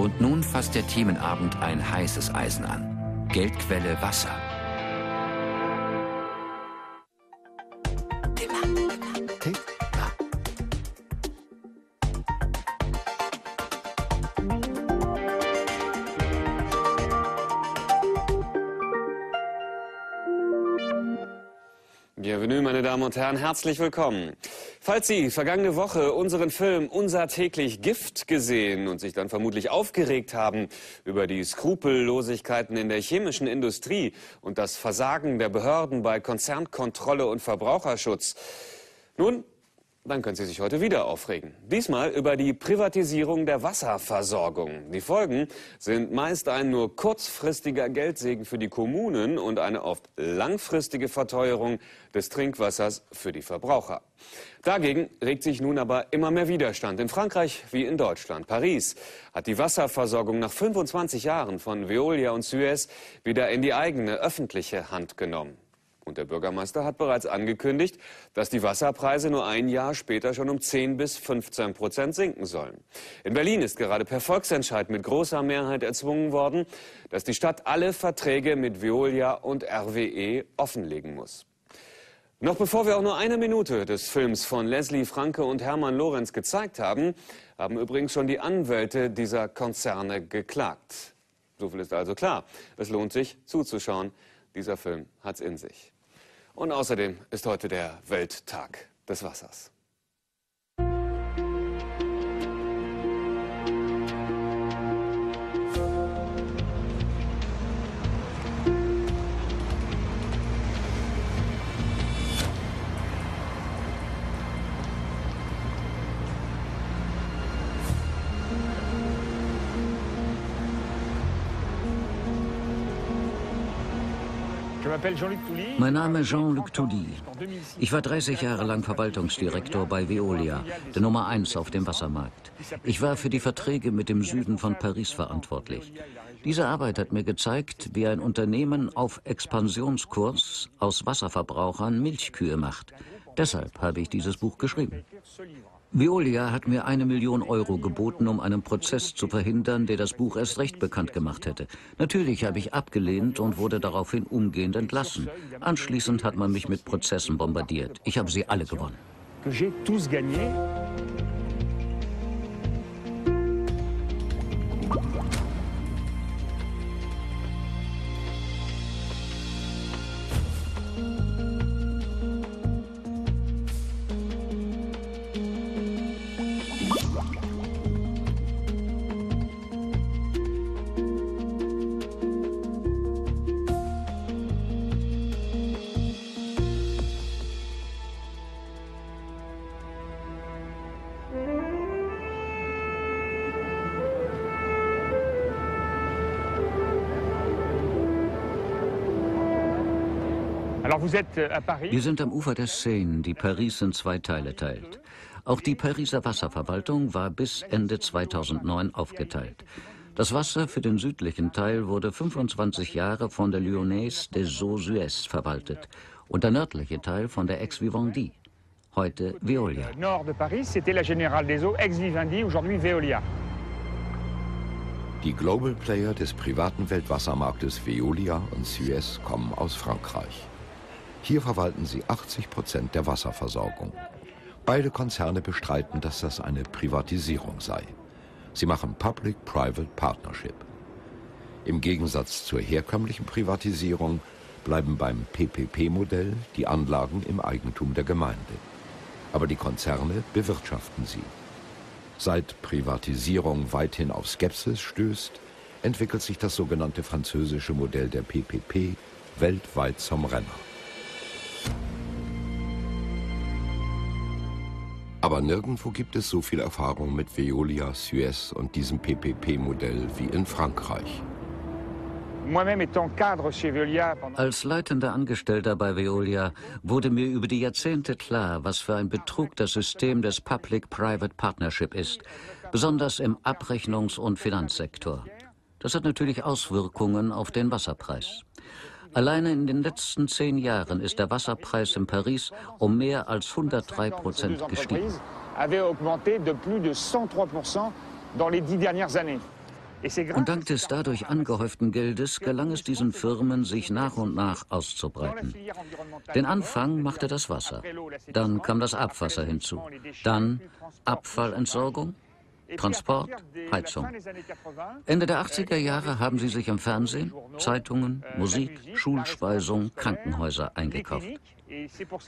Und nun fasst der Themenabend ein heißes Eisen an. Geldquelle Wasser. Bienvenue, meine Damen und Herren, herzlich willkommen. Falls Sie vergangene Woche unseren Film Unser täglich Gift gesehen und sich dann vermutlich aufgeregt haben über die Skrupellosigkeiten in der chemischen Industrie und das Versagen der Behörden bei Konzernkontrolle und Verbraucherschutz, nun, dann können Sie sich heute wieder aufregen. Diesmal über die Privatisierung der Wasserversorgung. Die Folgen sind meist ein nur kurzfristiger Geldsegen für die Kommunen und eine oft langfristige Verteuerung des Trinkwassers für die Verbraucher. Dagegen regt sich nun aber immer mehr Widerstand. In Frankreich wie in Deutschland. Paris hat die Wasserversorgung nach 25 Jahren von Veolia und Suez wieder in die eigene öffentliche Hand genommen. Und der Bürgermeister hat bereits angekündigt, dass die Wasserpreise nur ein Jahr später schon um 10 bis 15% sinken sollen. In Berlin ist gerade per Volksentscheid mit großer Mehrheit erzwungen worden, dass die Stadt alle Verträge mit Veolia und RWE offenlegen muss. Noch bevor wir auch nur eine Minute des Films von Leslie Franke und Hermann Lorenz gezeigt haben, haben übrigens schon die Anwälte dieser Konzerne geklagt. So viel ist also klar. Es lohnt sich, zuzuschauen. Dieser Film hat's in sich. Und außerdem ist heute der Welttag des Wassers. Mein Name ist Jean-Luc Touly. Ich war 30 Jahre lang Verwaltungsdirektor bei Veolia, der Nummer 1 auf dem Wassermarkt. Ich war für die Verträge mit dem Süden von Paris verantwortlich. Diese Arbeit hat mir gezeigt, wie ein Unternehmen auf Expansionskurs aus Wasserverbrauchern Milchkühe macht. Deshalb habe ich dieses Buch geschrieben. Veolia hat mir 1 Million Euro geboten, um einen Prozess zu verhindern, der das Buch erst recht bekannt gemacht hätte. Natürlich habe ich abgelehnt und wurde daraufhin umgehend entlassen. Anschließend hat man mich mit Prozessen bombardiert. Ich habe sie alle gewonnen. Wir sind am Ufer der Seine, die Paris in 2 Teile teilt. Auch die Pariser Wasserverwaltung war bis Ende 2009 aufgeteilt. Das Wasser für den südlichen Teil wurde 25 Jahre von der Lyonnaise des Eaux Suez verwaltet und der nördliche Teil von der Ex-Vivendi, heute Veolia. Die Global Player des privaten Weltwassermarktes Veolia und Suez kommen aus Frankreich. Hier verwalten sie 80% der Wasserversorgung. Beide Konzerne bestreiten, dass das eine Privatisierung sei. Sie machen Public-Private Partnership. Im Gegensatz zur herkömmlichen Privatisierung bleiben beim PPP-Modell die Anlagen im Eigentum der Gemeinde. Aber die Konzerne bewirtschaften sie. Seit Privatisierung weithin auf Skepsis stößt, entwickelt sich das sogenannte französische Modell der PPP weltweit zum Renner. Aber nirgendwo gibt es so viel Erfahrung mit Veolia, Suez und diesem PPP-Modell wie in Frankreich. Als leitender Angestellter bei Veolia wurde mir über die Jahrzehnte klar, was für ein Betrug das System des Public-Private Partnership ist, besonders im Abrechnungs- und Finanzsektor. Das hat natürlich Auswirkungen auf den Wasserpreis. Alleine in den letzten 10 Jahren ist der Wasserpreis in Paris um mehr als 103% gestiegen. Und dank des dadurch angehäuften Geldes gelang es diesen Firmen, sich nach und nach auszubreiten. Den Anfang machte das Wasser, dann kam das Abwasser hinzu, dann Abfallentsorgung, Transport, Heizung. Ende der 80er Jahre haben sie sich im Fernsehen, Zeitungen, Musik, Schulspeisung, Krankenhäuser eingekauft.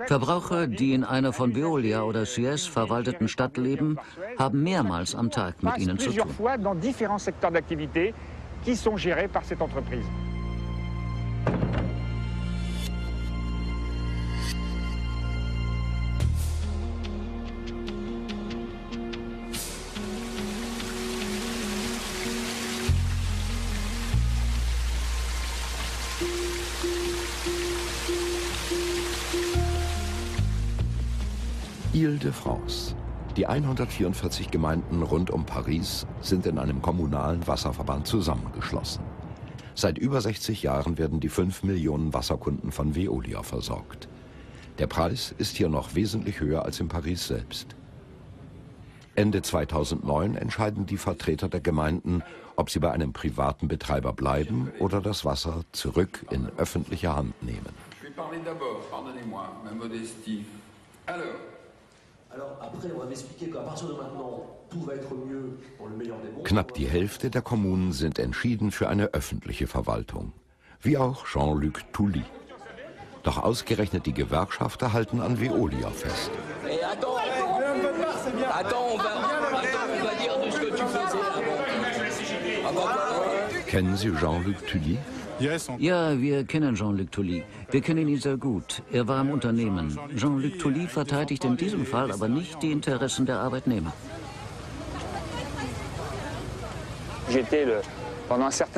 Verbraucher, die in einer von Veolia oder Suez verwalteten Stadt leben, haben mehrmals am Tag mit ihnen zu tun. Ile-de-France. Die 144 Gemeinden rund um Paris sind in einem kommunalen Wasserverband zusammengeschlossen. Seit über 60 Jahren werden die 5 Millionen Wasserkunden von Veolia versorgt. Der Preis ist hier noch wesentlich höher als in Paris selbst. Ende 2009 entscheiden die Vertreter der Gemeinden, ob sie bei einem privaten Betreiber bleiben oder das Wasser zurück in öffentliche Hand nehmen. Knapp die Hälfte der Kommunen sind entschieden für eine öffentliche Verwaltung, wie auch Jean-Luc Touly. Doch ausgerechnet die Gewerkschafter halten an Veolia fest. Kennen Sie Jean-Luc Touly? Ja, wir kennen Jean-Luc Touly. Wir kennen ihn sehr gut. Er war im Unternehmen. Jean-Luc Touly verteidigt in diesem Fall aber nicht die Interessen der Arbeitnehmer.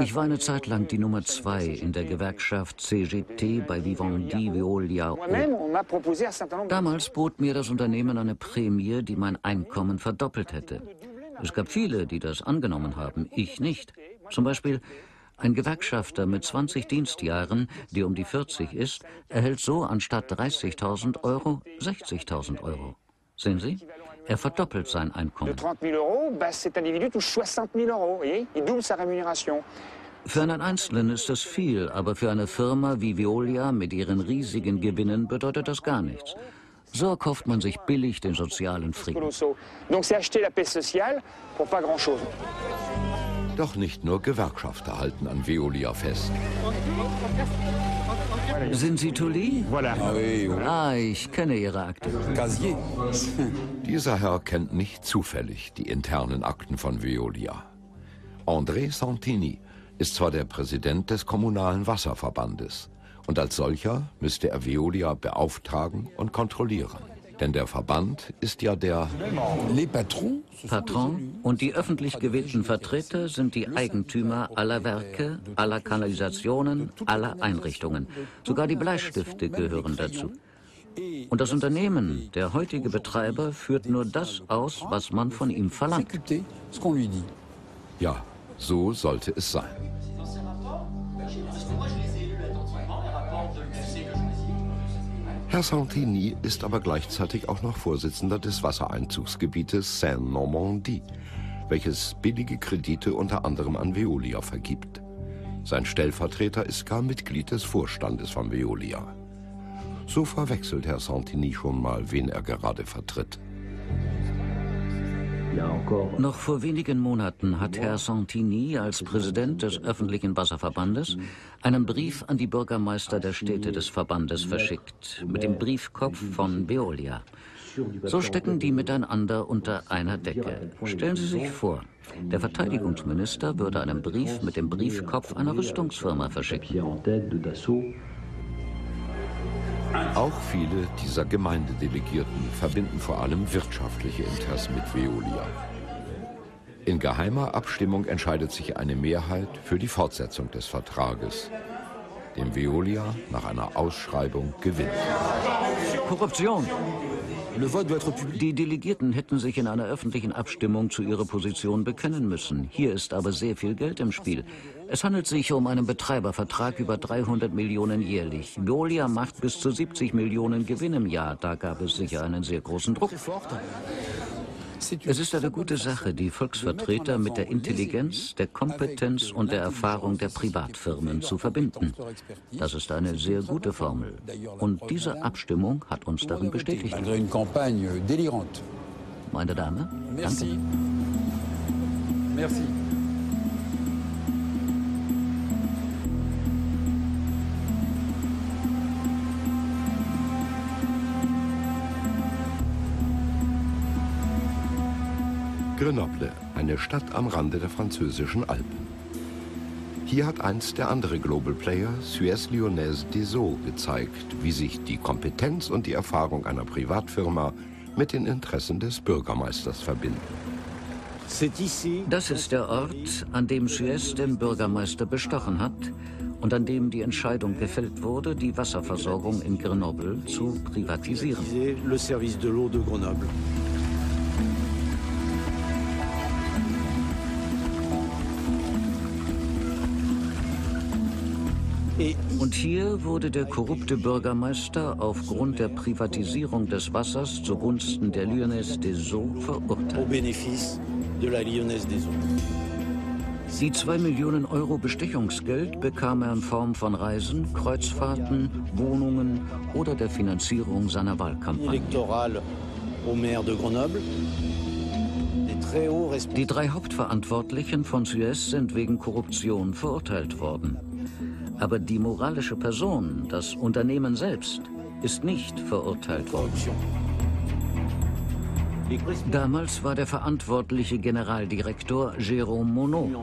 Ich war eine Zeit lang die Nummer 2 in der Gewerkschaft CGT bei Vivendi, Veolia und... Damals bot mir das Unternehmen eine Prämie, die mein Einkommen verdoppelt hätte. Es gab viele, die das angenommen haben, ich nicht. Zum Beispiel... Ein Gewerkschafter mit 20 Dienstjahren, der um die 40 ist, erhält so anstatt 30.000 Euro 60.000 Euro. Sehen Sie? Er verdoppelt sein Einkommen. Für einen Einzelnen ist das viel, aber für eine Firma wie Veolia mit ihren riesigen Gewinnen bedeutet das gar nichts. So kauft man sich billig den sozialen Frieden. Doch nicht nur Gewerkschafter halten an Veolia fest. Sind Sie Touly? Ah, ich kenne Ihre Akten. Dieser Herr kennt nicht zufällig die internen Akten von Veolia. André Santini ist zwar der Präsident des kommunalen Wasserverbandes und als solcher müsste er Veolia beauftragen und kontrollieren. Denn der Verband ist ja der Patron und die öffentlich gewählten Vertreter sind die Eigentümer aller Werke, aller Kanalisationen, aller Einrichtungen. Sogar die Bleistifte gehören dazu. Und das Unternehmen, der heutige Betreiber, führt nur das aus, was man von ihm verlangt. Ja, so sollte es sein. Herr Santini ist aber gleichzeitig auch noch Vorsitzender des Wassereinzugsgebietes Seine-Normandie, welches billige Kredite unter anderem an Veolia vergibt. Sein Stellvertreter ist gar Mitglied des Vorstandes von Veolia. So verwechselt Herr Santini schon mal, wen er gerade vertritt. Noch vor wenigen Monaten hat Herr Santini als Präsident des öffentlichen Wasserverbandes einen Brief an die Bürgermeister der Städte des Verbandes verschickt, mit dem Briefkopf von Veolia. So stecken die miteinander unter einer Decke. Stellen Sie sich vor, der Verteidigungsminister würde einen Brief mit dem Briefkopf einer Rüstungsfirma verschicken. Auch viele dieser Gemeindedelegierten verbinden vor allem wirtschaftliche Interessen mit Veolia. In geheimer Abstimmung entscheidet sich eine Mehrheit für die Fortsetzung des Vertrages, den Veolia nach einer Ausschreibung gewinnt. Korruption! Die Delegierten hätten sich in einer öffentlichen Abstimmung zu ihrer Position bekennen müssen. Hier ist aber sehr viel Geld im Spiel. Es handelt sich um einen Betreibervertrag über 300 Millionen jährlich. Veolia macht bis zu 70 Millionen Gewinn im Jahr. Da gab es sicher einen sehr großen Druck. Es ist eine gute Sache, die Volksvertreter mit der Intelligenz, der Kompetenz und der Erfahrung der Privatfirmen zu verbinden. Das ist eine sehr gute Formel. Und diese Abstimmung hat uns darin bestätigt. Meine Dame, danke. Merci. Grenoble, eine Stadt am Rande der französischen Alpen. Hier hat einst der andere Global Player, Suez Lyonnaise des Eaux, gezeigt, wie sich die Kompetenz und die Erfahrung einer Privatfirma mit den Interessen des Bürgermeisters verbinden. Das ist der Ort, an dem Suez den Bürgermeister bestochen hat und an dem die Entscheidung gefällt wurde, die Wasserversorgung in Grenoble zu privatisieren. Und hier wurde der korrupte Bürgermeister aufgrund der Privatisierung des Wassers zugunsten der Lyonnaise des Eaux verurteilt. Die 2 Millionen Euro Bestechungsgeld bekam er in Form von Reisen, Kreuzfahrten, Wohnungen oder der Finanzierung seiner Wahlkampagne. Die 3 Hauptverantwortlichen von Suez sind wegen Korruption verurteilt worden. Aber die moralische Person, das Unternehmen selbst, ist nicht verurteilt worden. Damals war der verantwortliche Generaldirektor Jérôme Monod,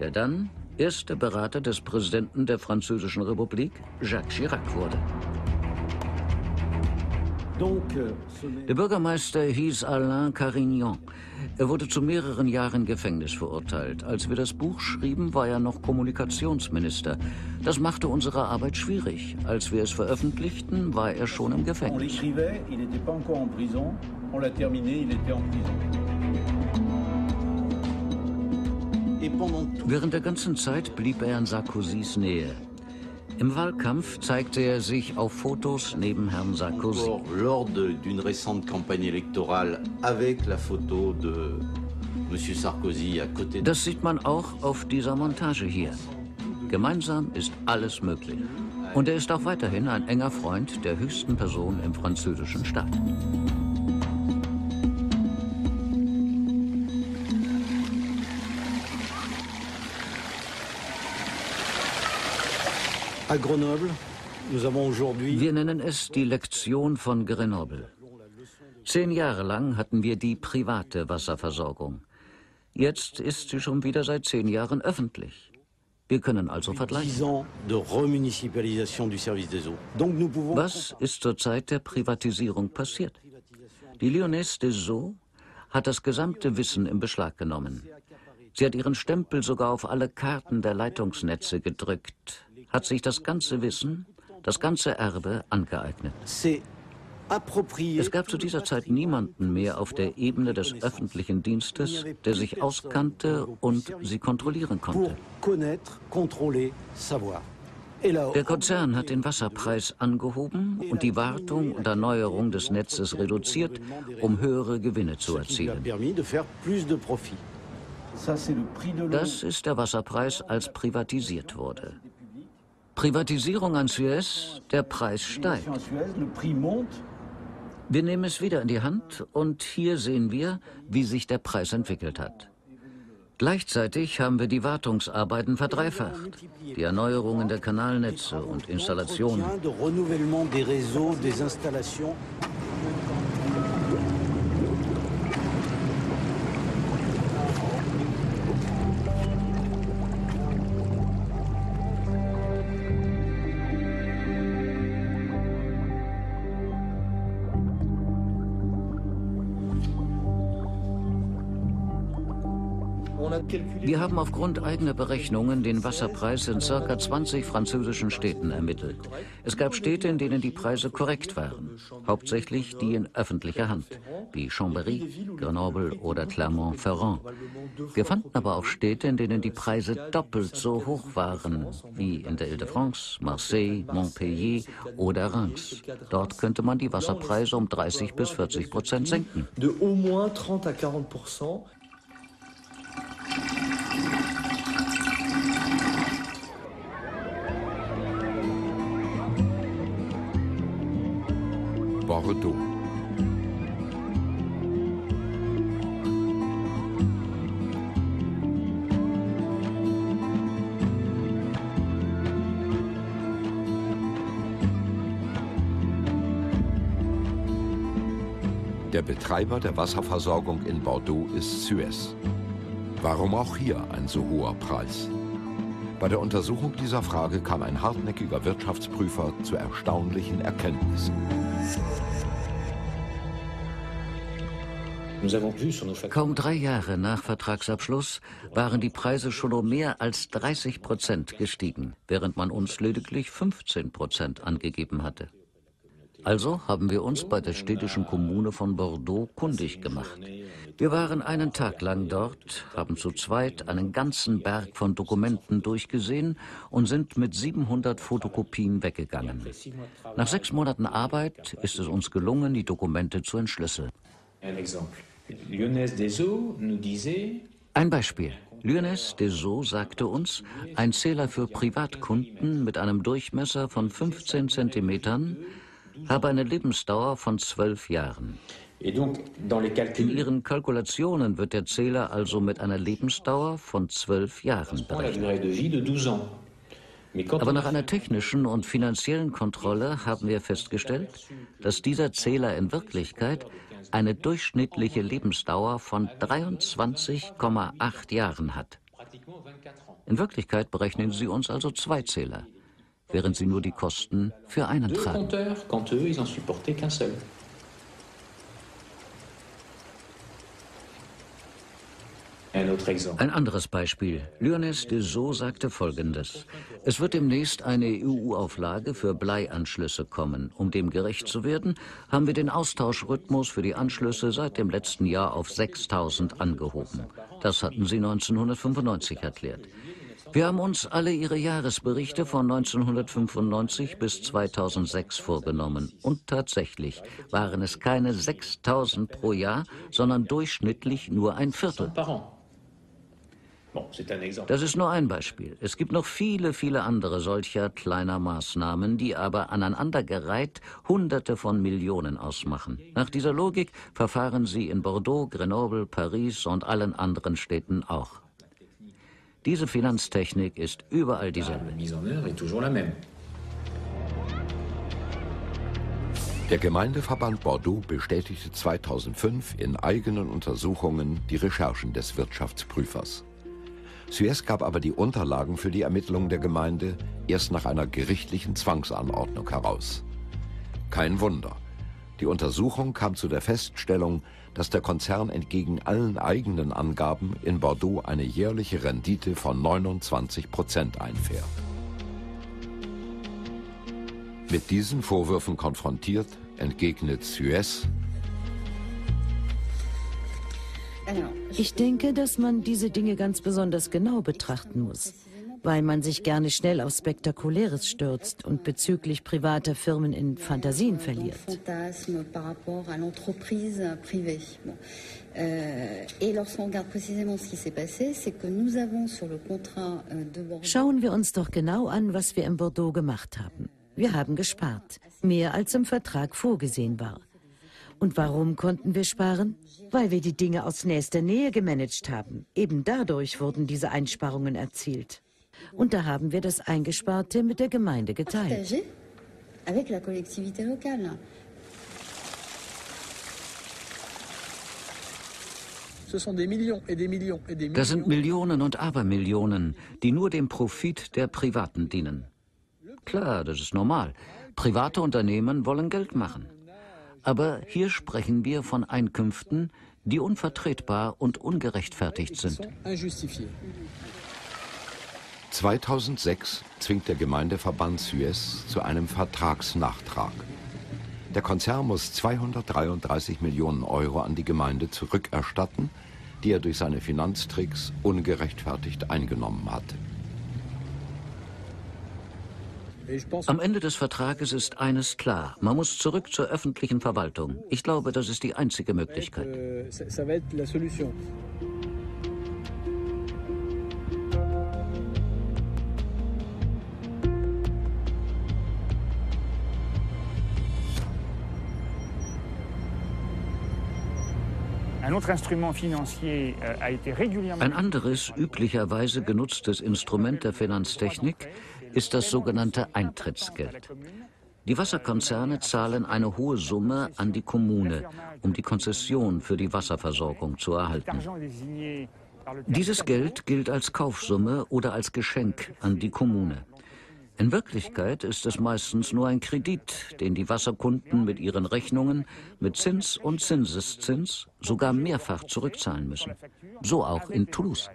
der dann erster Berater des Präsidenten der Französischen Republik, Jacques Chirac, wurde. Der Bürgermeister hieß Alain Carignan. Er wurde zu mehreren Jahren Gefängnis verurteilt. Als wir das Buch schrieben, war er noch Kommunikationsminister. Das machte unsere Arbeit schwierig. Als wir es veröffentlichten, war er schon im Gefängnis. Während der ganzen Zeit blieb er in Sarkozys Nähe. Im Wahlkampf zeigte er sich auf Fotos neben Herrn Sarkozy. Lors d'une récente campagne électorale avec la photo de Monsieur Sarkozy à côté. Das sieht man auch auf dieser Montage hier. Gemeinsam ist alles möglich. Und er ist auch weiterhin ein enger Freund der höchsten Person im französischen Staat. Wir nennen es die Lektion von Grenoble. 10 Jahre lang hatten wir die private Wasserversorgung. Jetzt ist sie schon wieder seit 10 Jahren öffentlich. Wir können also vergleichen. Was ist zur Zeit der Privatisierung passiert? Die Lyonnaise des Eaux hat das gesamte Wissen in Beschlag genommen. Sie hat ihren Stempel sogar auf alle Karten der Leitungsnetze gedrückt, hat sich das ganze Wissen, das ganze Erbe angeeignet. Es gab zu dieser Zeit niemanden mehr auf der Ebene des öffentlichen Dienstes, der sich auskannte und sie kontrollieren konnte. Der Konzern hat den Wasserpreis angehoben und die Wartung und Erneuerung des Netzes reduziert, um höhere Gewinne zu erzielen. Das ist der Wasserpreis, als privatisiert wurde. Privatisierung an Suez, der Preis steigt. Wir nehmen es wieder in die Hand und hier sehen wir, wie sich der Preis entwickelt hat. Gleichzeitig haben wir die Wartungsarbeiten verdreifacht, die Erneuerungen der Kanalnetze und Installationen. Wir haben aufgrund eigener Berechnungen den Wasserpreis in ca. 20 französischen Städten ermittelt. Es gab Städte, in denen die Preise korrekt waren, hauptsächlich die in öffentlicher Hand, wie Chambéry, Grenoble oder Clermont-Ferrand. Wir fanden aber auch Städte, in denen die Preise doppelt so hoch waren, wie in der Ile-de-France, Marseille, Montpellier oder Reims. Dort könnte man die Wasserpreise um 30 bis 40% senken. Bordeaux. Der Betreiber der Wasserversorgung in Bordeaux ist Suez. Warum auch hier ein so hoher Preis? Bei der Untersuchung dieser Frage kam ein hartnäckiger Wirtschaftsprüfer zu erstaunlichen Erkenntnissen. Kaum 3 Jahre nach Vertragsabschluss waren die Preise schon um mehr als 30% gestiegen, während man uns lediglich 15% angegeben hatte. Also haben wir uns bei der städtischen Kommune von Bordeaux kundig gemacht. Wir waren einen Tag lang dort, haben zu zweit einen ganzen Berg von Dokumenten durchgesehen und sind mit 700 Fotokopien weggegangen. Nach 6 Monaten Arbeit ist es uns gelungen, die Dokumente zu entschlüsseln. Ein Beispiel. Lyonnaise des Eaux sagte uns, ein Zähler für Privatkunden mit einem Durchmesser von 15 Zentimetern habe eine Lebensdauer von 12 Jahren. In ihren Kalkulationen wird der Zähler also mit einer Lebensdauer von 12 Jahren berechnet. Aber nach einer technischen und finanziellen Kontrolle haben wir festgestellt, dass dieser Zähler in Wirklichkeit eine durchschnittliche Lebensdauer von 23,8 Jahren hat. In Wirklichkeit berechnen sie uns also 2 Zähler. Während sie nur die Kosten für einen tragen. Ein anderes Beispiel. Lyonnaise des Eaux sagte Folgendes. Es wird demnächst eine EU-Auflage für Bleianschlüsse kommen. Um dem gerecht zu werden, haben wir den Austauschrhythmus für die Anschlüsse seit dem letzten Jahr auf 6000 angehoben. Das hatten sie 1995 erklärt. Wir haben uns alle ihre Jahresberichte von 1995 bis 2006 vorgenommen. Und tatsächlich waren es keine 6000 pro Jahr, sondern durchschnittlich nur ein Viertel. Das ist nur ein Beispiel. Es gibt noch viele, viele andere solcher kleiner Maßnahmen, die aber aneinandergereiht Hunderte von Millionen ausmachen. Nach dieser Logik verfahren sie in Bordeaux, Grenoble, Paris und allen anderen Städten auch. Diese Finanztechnik ist überall dieselbe. Der Gemeindeverband Bordeaux bestätigte 2005 in eigenen Untersuchungen die Recherchen des Wirtschaftsprüfers. Suez gab aber die Unterlagen für die Ermittlungen der Gemeinde erst nach einer gerichtlichen Zwangsanordnung heraus. Kein Wunder. Die Untersuchung kam zu der Feststellung, dass der Konzern entgegen allen eigenen Angaben in Bordeaux eine jährliche Rendite von 29% einfährt. Mit diesen Vorwürfen konfrontiert, entgegnet Suez: Ich denke, dass man diese Dinge ganz besonders genau betrachten muss, weil man sich gerne schnell auf Spektakuläres stürzt und bezüglich privater Firmen in Fantasien verliert. Schauen wir uns doch genau an, was wir in Bordeaux gemacht haben. Wir haben gespart, mehr als im Vertrag vorgesehen war. Und warum konnten wir sparen? Weil wir die Dinge aus nächster Nähe gemanagt haben. Eben dadurch wurden diese Einsparungen erzielt. Und da haben wir das Eingesparte mit der Gemeinde geteilt. Das sind Millionen und Abermillionen, die nur dem Profit der Privaten dienen. Klar, das ist normal. Private Unternehmen wollen Geld machen. Aber hier sprechen wir von Einkünften, die unvertretbar und ungerechtfertigt sind. 2006 zwingt der Gemeindeverband Suez zu einem Vertragsnachtrag. Der Konzern muss 233 Millionen Euro an die Gemeinde zurückerstatten, die er durch seine Finanztricks ungerechtfertigt eingenommen hatte. Am Ende des Vertrages ist eines klar. Man muss zurück zur öffentlichen Verwaltung. Ich glaube, das ist die einzige Möglichkeit. Ein anderes, üblicherweise genutztes Instrument der Finanztechnik ist das sogenannte Eintrittsgeld. Die Wasserkonzerne zahlen eine hohe Summe an die Kommune, um die Konzession für die Wasserversorgung zu erhalten. Dieses Geld gilt als Kaufsumme oder als Geschenk an die Kommune. In Wirklichkeit ist es meistens nur ein Kredit, den die Wasserkunden mit ihren Rechnungen mit Zins und Zinseszins sogar mehrfach zurückzahlen müssen. So auch in Toulouse.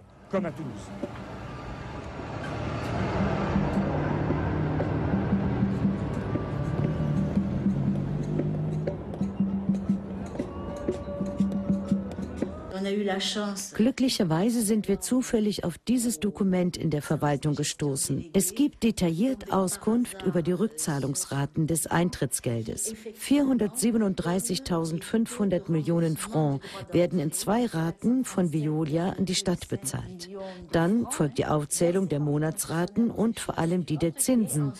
Glücklicherweise sind wir zufällig auf dieses Dokument in der Verwaltung gestoßen. Es gibt detailliert Auskunft über die Rückzahlungsraten des Eintrittsgeldes. 437.500 Millionen Francs werden in 2 Raten von Veolia an die Stadt bezahlt. Dann folgt die Aufzählung der Monatsraten und vor allem die der Zinsen,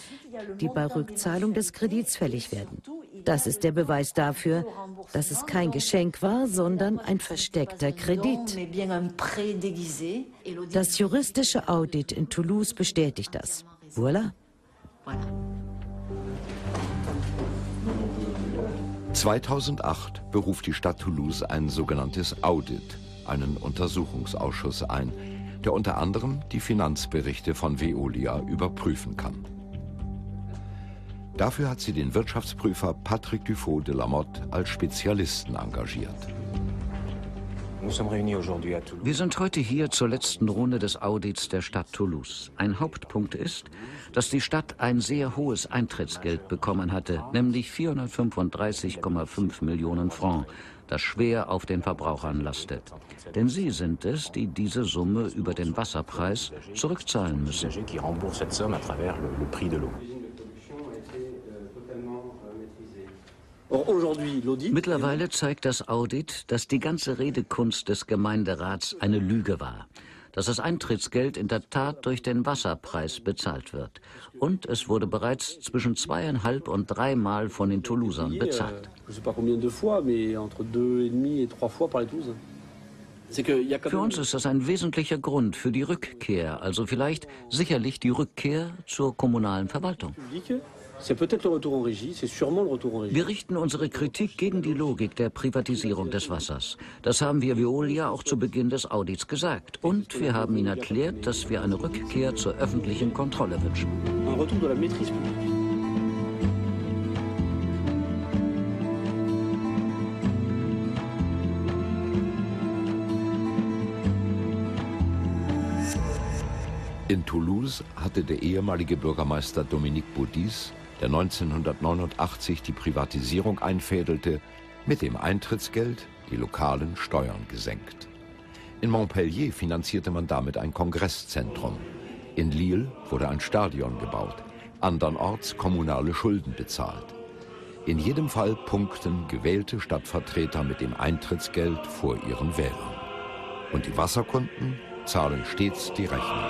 die bei Rückzahlung des Kredits fällig werden. Das ist der Beweis dafür, dass es kein Geschenk war, sondern ein versteckter Kredit. Das juristische Audit in Toulouse bestätigt das. Voilà. 2008 beruft die Stadt Toulouse ein sogenanntes Audit, einen Untersuchungsausschuss ein, der unter anderem die Finanzberichte von Veolia überprüfen kann. Dafür hat sie den Wirtschaftsprüfer Patrick Dufault de Lamotte als Spezialisten engagiert. Wir sind heute hier zur letzten Runde des Audits der Stadt Toulouse. Ein Hauptpunkt ist, dass die Stadt ein sehr hohes Eintrittsgeld bekommen hatte, nämlich 435,5 Millionen Francs, das schwer auf den Verbrauchern lastet. Denn sie sind es, die diese Summe über den Wasserpreis zurückzahlen müssen. Mittlerweile zeigt das Audit, dass die ganze Redekunst des Gemeinderats eine Lüge war, dass das Eintrittsgeld in der Tat durch den Wasserpreis bezahlt wird. Und es wurde bereits zwischen 2,5 und 3 Mal von den Toulousern bezahlt. Für uns ist das ein wesentlicher Grund für die Rückkehr, also vielleicht sicherlich die Rückkehr zur kommunalen Verwaltung. Wir richten unsere Kritik gegen die Logik der Privatisierung des Wassers. Das haben wir Veolia auch zu Beginn des Audits gesagt. Und wir haben ihnen erklärt, dass wir eine Rückkehr zur öffentlichen Kontrolle wünschen. In Toulouse hatte der ehemalige Bürgermeister Dominique Baudis, der 1989 die Privatisierung einfädelte, mit dem Eintrittsgeld die lokalen Steuern gesenkt. In Montpellier finanzierte man damit ein Kongresszentrum. In Lille wurde ein Stadion gebaut, andernorts kommunale Schulden bezahlt. In jedem Fall punkten gewählte Stadtvertreter mit dem Eintrittsgeld vor ihren Wählern. Und die Wasserkunden zahlen stets die Rechnung.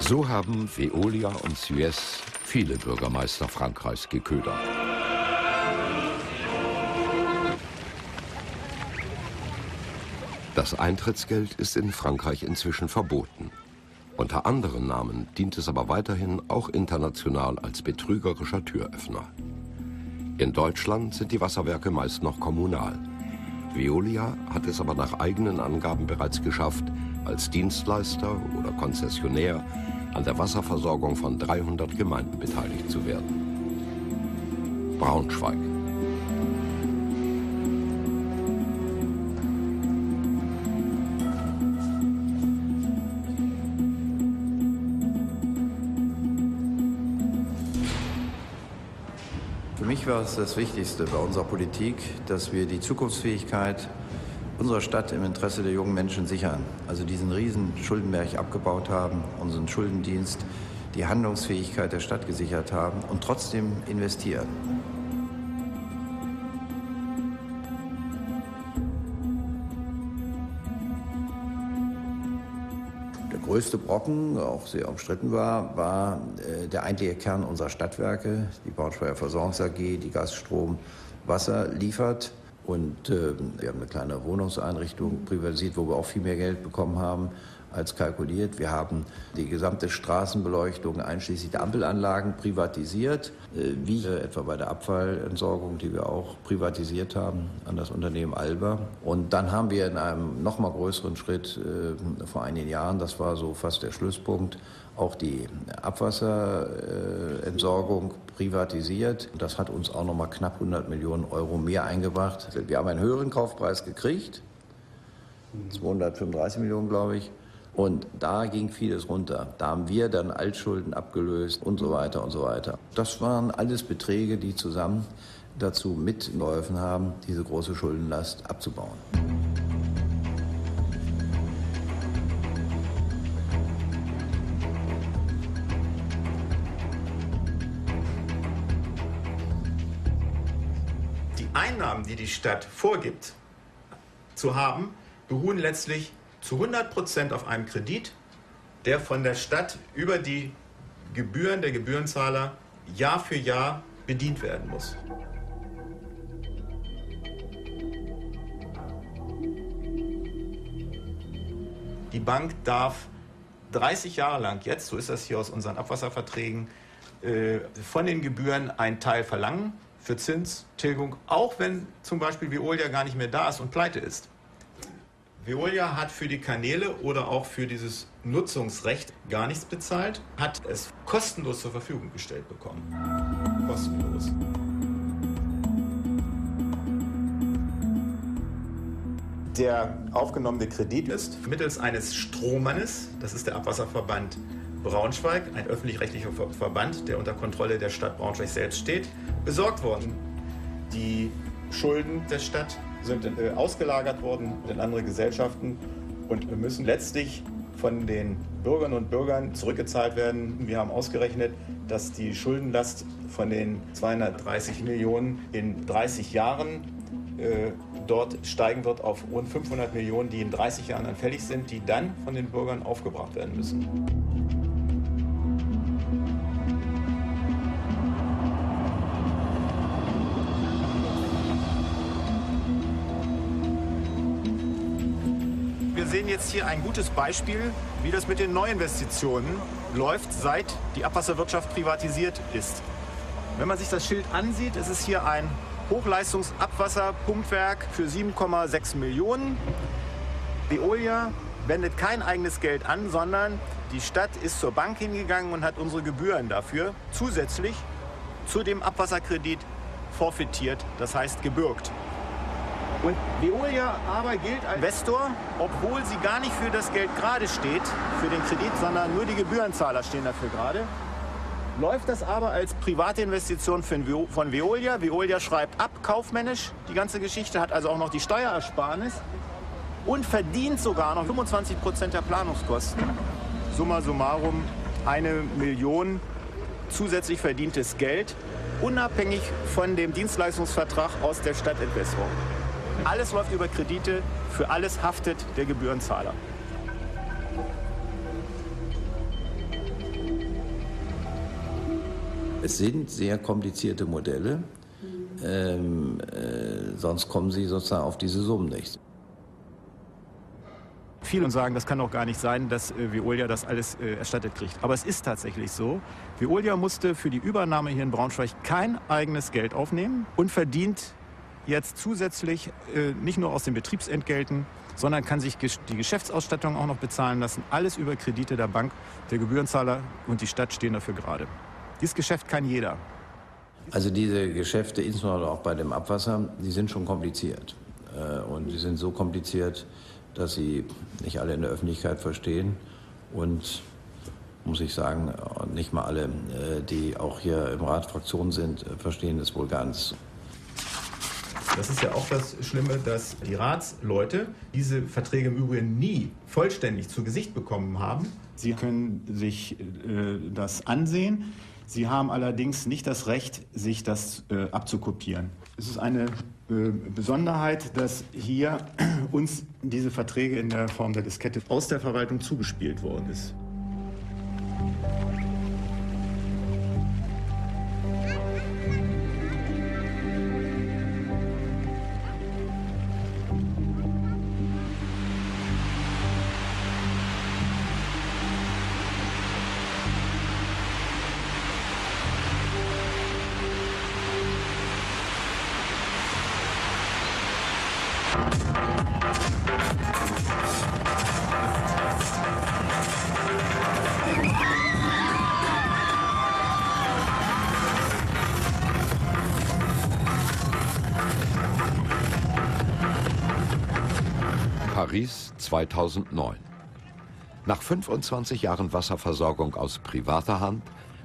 So haben Veolia und Suez viele Bürgermeister Frankreichs geködert. Das Eintrittsgeld ist in Frankreich inzwischen verboten. Unter anderen Namen dient es aber weiterhin auch international als betrügerischer Türöffner. In Deutschland sind die Wasserwerke meist noch kommunal. Veolia hat es aber nach eigenen Angaben bereits geschafft, als Dienstleister oder Konzessionär an der Wasserversorgung von 300 Gemeinden beteiligt zu werden. Braunschweig. Für mich war es das Wichtigste bei unserer Politik, dass wir die Zukunftsfähigkeit unserer Stadt im Interesse der jungen Menschen sichern. Also diesen riesen Schuldenberg abgebaut haben, unseren Schuldendienst, die Handlungsfähigkeit der Stadt gesichert haben und trotzdem investieren. Der größte Brocken, der auch sehr umstritten war, war der eigentliche Kern unserer Stadtwerke, die Braunschweiger Versorgungs AG, die Gas, Strom, Wasser liefert. Und wir haben eine kleine Wohnungseinrichtung privatisiert, wo wir auch viel mehr Geld bekommen haben als kalkuliert. Wir haben die gesamte Straßenbeleuchtung einschließlich der Ampelanlagen privatisiert, wie etwa bei der Abfallentsorgung, die wir auch privatisiert haben an das Unternehmen Alba. Und dann haben wir in einem noch mal größeren Schritt vor einigen Jahren, das war so fast der Schlusspunkt, auch die Abwasserentsorgung privatisiert. Das hat uns auch noch mal knapp 100 Millionen Euro mehr eingebracht. Wir haben einen höheren Kaufpreis gekriegt, 235 Millionen, glaube ich. Und da ging vieles runter. Da haben wir dann Altschulden abgelöst und so weiter und so weiter. Das waren alles Beträge, die zusammen dazu mitgeholfen haben, diese große Schuldenlast abzubauen. Einnahmen, die die Stadt vorgibt zu haben, beruhen letztlich zu 100% auf einem Kredit, der von der Stadt über die Gebühren der Gebührenzahler Jahr für Jahr bedient werden muss. Die Bank darf 30 Jahre lang jetzt, so ist das hier aus unseren Abwasserverträgen, von den Gebühren einen Teil verlangen. Für Zinstilgung, auch wenn zum Beispiel Veolia gar nicht mehr da ist und pleite ist. Veolia hat für die Kanäle oder auch für dieses Nutzungsrecht gar nichts bezahlt, hat es kostenlos zur Verfügung gestellt bekommen. Kostenlos. Der aufgenommene Kredit ist mittels eines Strohmannes, das ist der Abwasserverband Braunschweig, ein öffentlich-rechtlicher Verband, der unter Kontrolle der Stadt Braunschweig selbst steht, besorgt worden. Die Schulden der Stadt sind ausgelagert worden in andere Gesellschaften und müssen letztlich von den Bürgerinnen und Bürgern zurückgezahlt werden. Wir haben ausgerechnet, dass die Schuldenlast von den 230 Millionen in 30 Jahren dort steigen wird auf rund 500 Millionen, die in 30 Jahren dann fällig sind, die dann von den Bürgern aufgebracht werden müssen. Wir sehen jetzt hier ein gutes Beispiel, wie das mit den Neuinvestitionen läuft, seit die Abwasserwirtschaft privatisiert ist. Wenn man sich das Schild ansieht, ist es hier ein Hochleistungsabwasserpumpwerk für 7,6 Millionen. Veolia wendet kein eigenes Geld an, sondern die Stadt ist zur Bank hingegangen und hat unsere Gebühren dafür zusätzlich zu dem Abwasserkredit forfitiert, das heißt gebürgt. Und Veolia aber gilt als Investor, obwohl sie gar nicht für das Geld gerade steht, für den Kredit, sondern nur die Gebührenzahler stehen dafür gerade. Läuft das aber als private Investition von Veolia. Veolia schreibt ab, kaufmännisch die ganze Geschichte, hat also auch noch die Steuerersparnis und verdient sogar noch 25% der Planungskosten. Summa summarum 1 Million zusätzlich verdientes Geld, unabhängig von dem Dienstleistungsvertrag aus der Stadtentwässerung. Alles läuft über Kredite, für alles haftet der Gebührenzahler. Es sind sehr komplizierte Modelle, sonst kommen sie sozusagen auf diese Summen nicht. Viele sagen, das kann doch gar nicht sein, dass Veolia das alles erstattet kriegt. Aber es ist tatsächlich so. Veolia musste für die Übernahme hier in Braunschweig kein eigenes Geld aufnehmen und verdient jetzt zusätzlich nicht nur aus den Betriebsentgelten, sondern kann sich die Geschäftsausstattung auch noch bezahlen lassen. Alles über Kredite der Bank, der Gebührenzahler und die Stadt stehen dafür gerade. Dieses Geschäft kann jeder. Also diese Geschäfte, insbesondere auch bei dem Abwasser, die sind schon kompliziert. Und sie sind so kompliziert, dass sie nicht alle in der Öffentlichkeit verstehen und, muss ich sagen, nicht mal alle, die auch hier im Rat Fraktionen sind, verstehen das wohl ganz. Das ist ja auch das Schlimme, dass die Ratsleute diese Verträge im Übrigen nie vollständig zu Gesicht bekommen haben. Sie können sich das ansehen. Sie haben allerdings nicht das Recht, sich das abzukopieren. Es ist eine Besonderheit, dass hier uns diese Verträge in der Form der Diskette aus der Verwaltung zugespielt worden ist. Paris 2009. Nach 25 Jahren Wasserversorgung aus privater Hand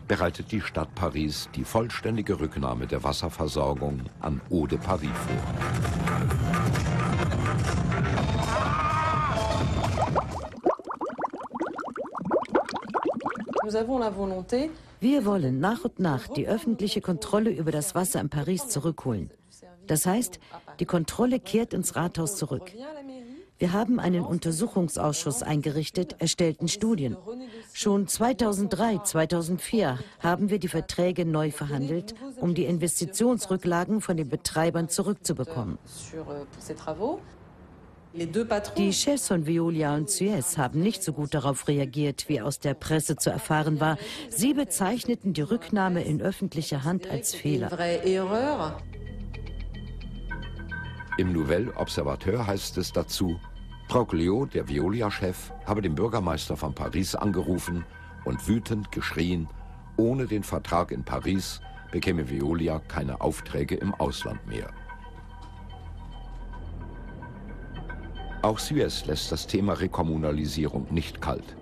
bereitet die Stadt Paris die vollständige Rücknahme der Wasserversorgung an Eau de Paris vor. Wir wollen nach und nach die öffentliche Kontrolle über das Wasser in Paris zurückholen. Das heißt, die Kontrolle kehrt ins Rathaus zurück. Wir haben einen Untersuchungsausschuss eingerichtet, erstellten Studien. Schon 2003, 2004 haben wir die Verträge neu verhandelt, um die Investitionsrücklagen von den Betreibern zurückzubekommen. Die Chefs von Veolia und Suez haben nicht so gut darauf reagiert, wie aus der Presse zu erfahren war. Sie bezeichneten die Rücknahme in öffentlicher Hand als Fehler. Im Nouvel Observateur heißt es dazu, Troglio, der Veolia-Chef, habe den Bürgermeister von Paris angerufen und wütend geschrien, ohne den Vertrag in Paris bekäme Veolia keine Aufträge im Ausland mehr. Auch Suez lässt das Thema Rekommunalisierung nicht kalt.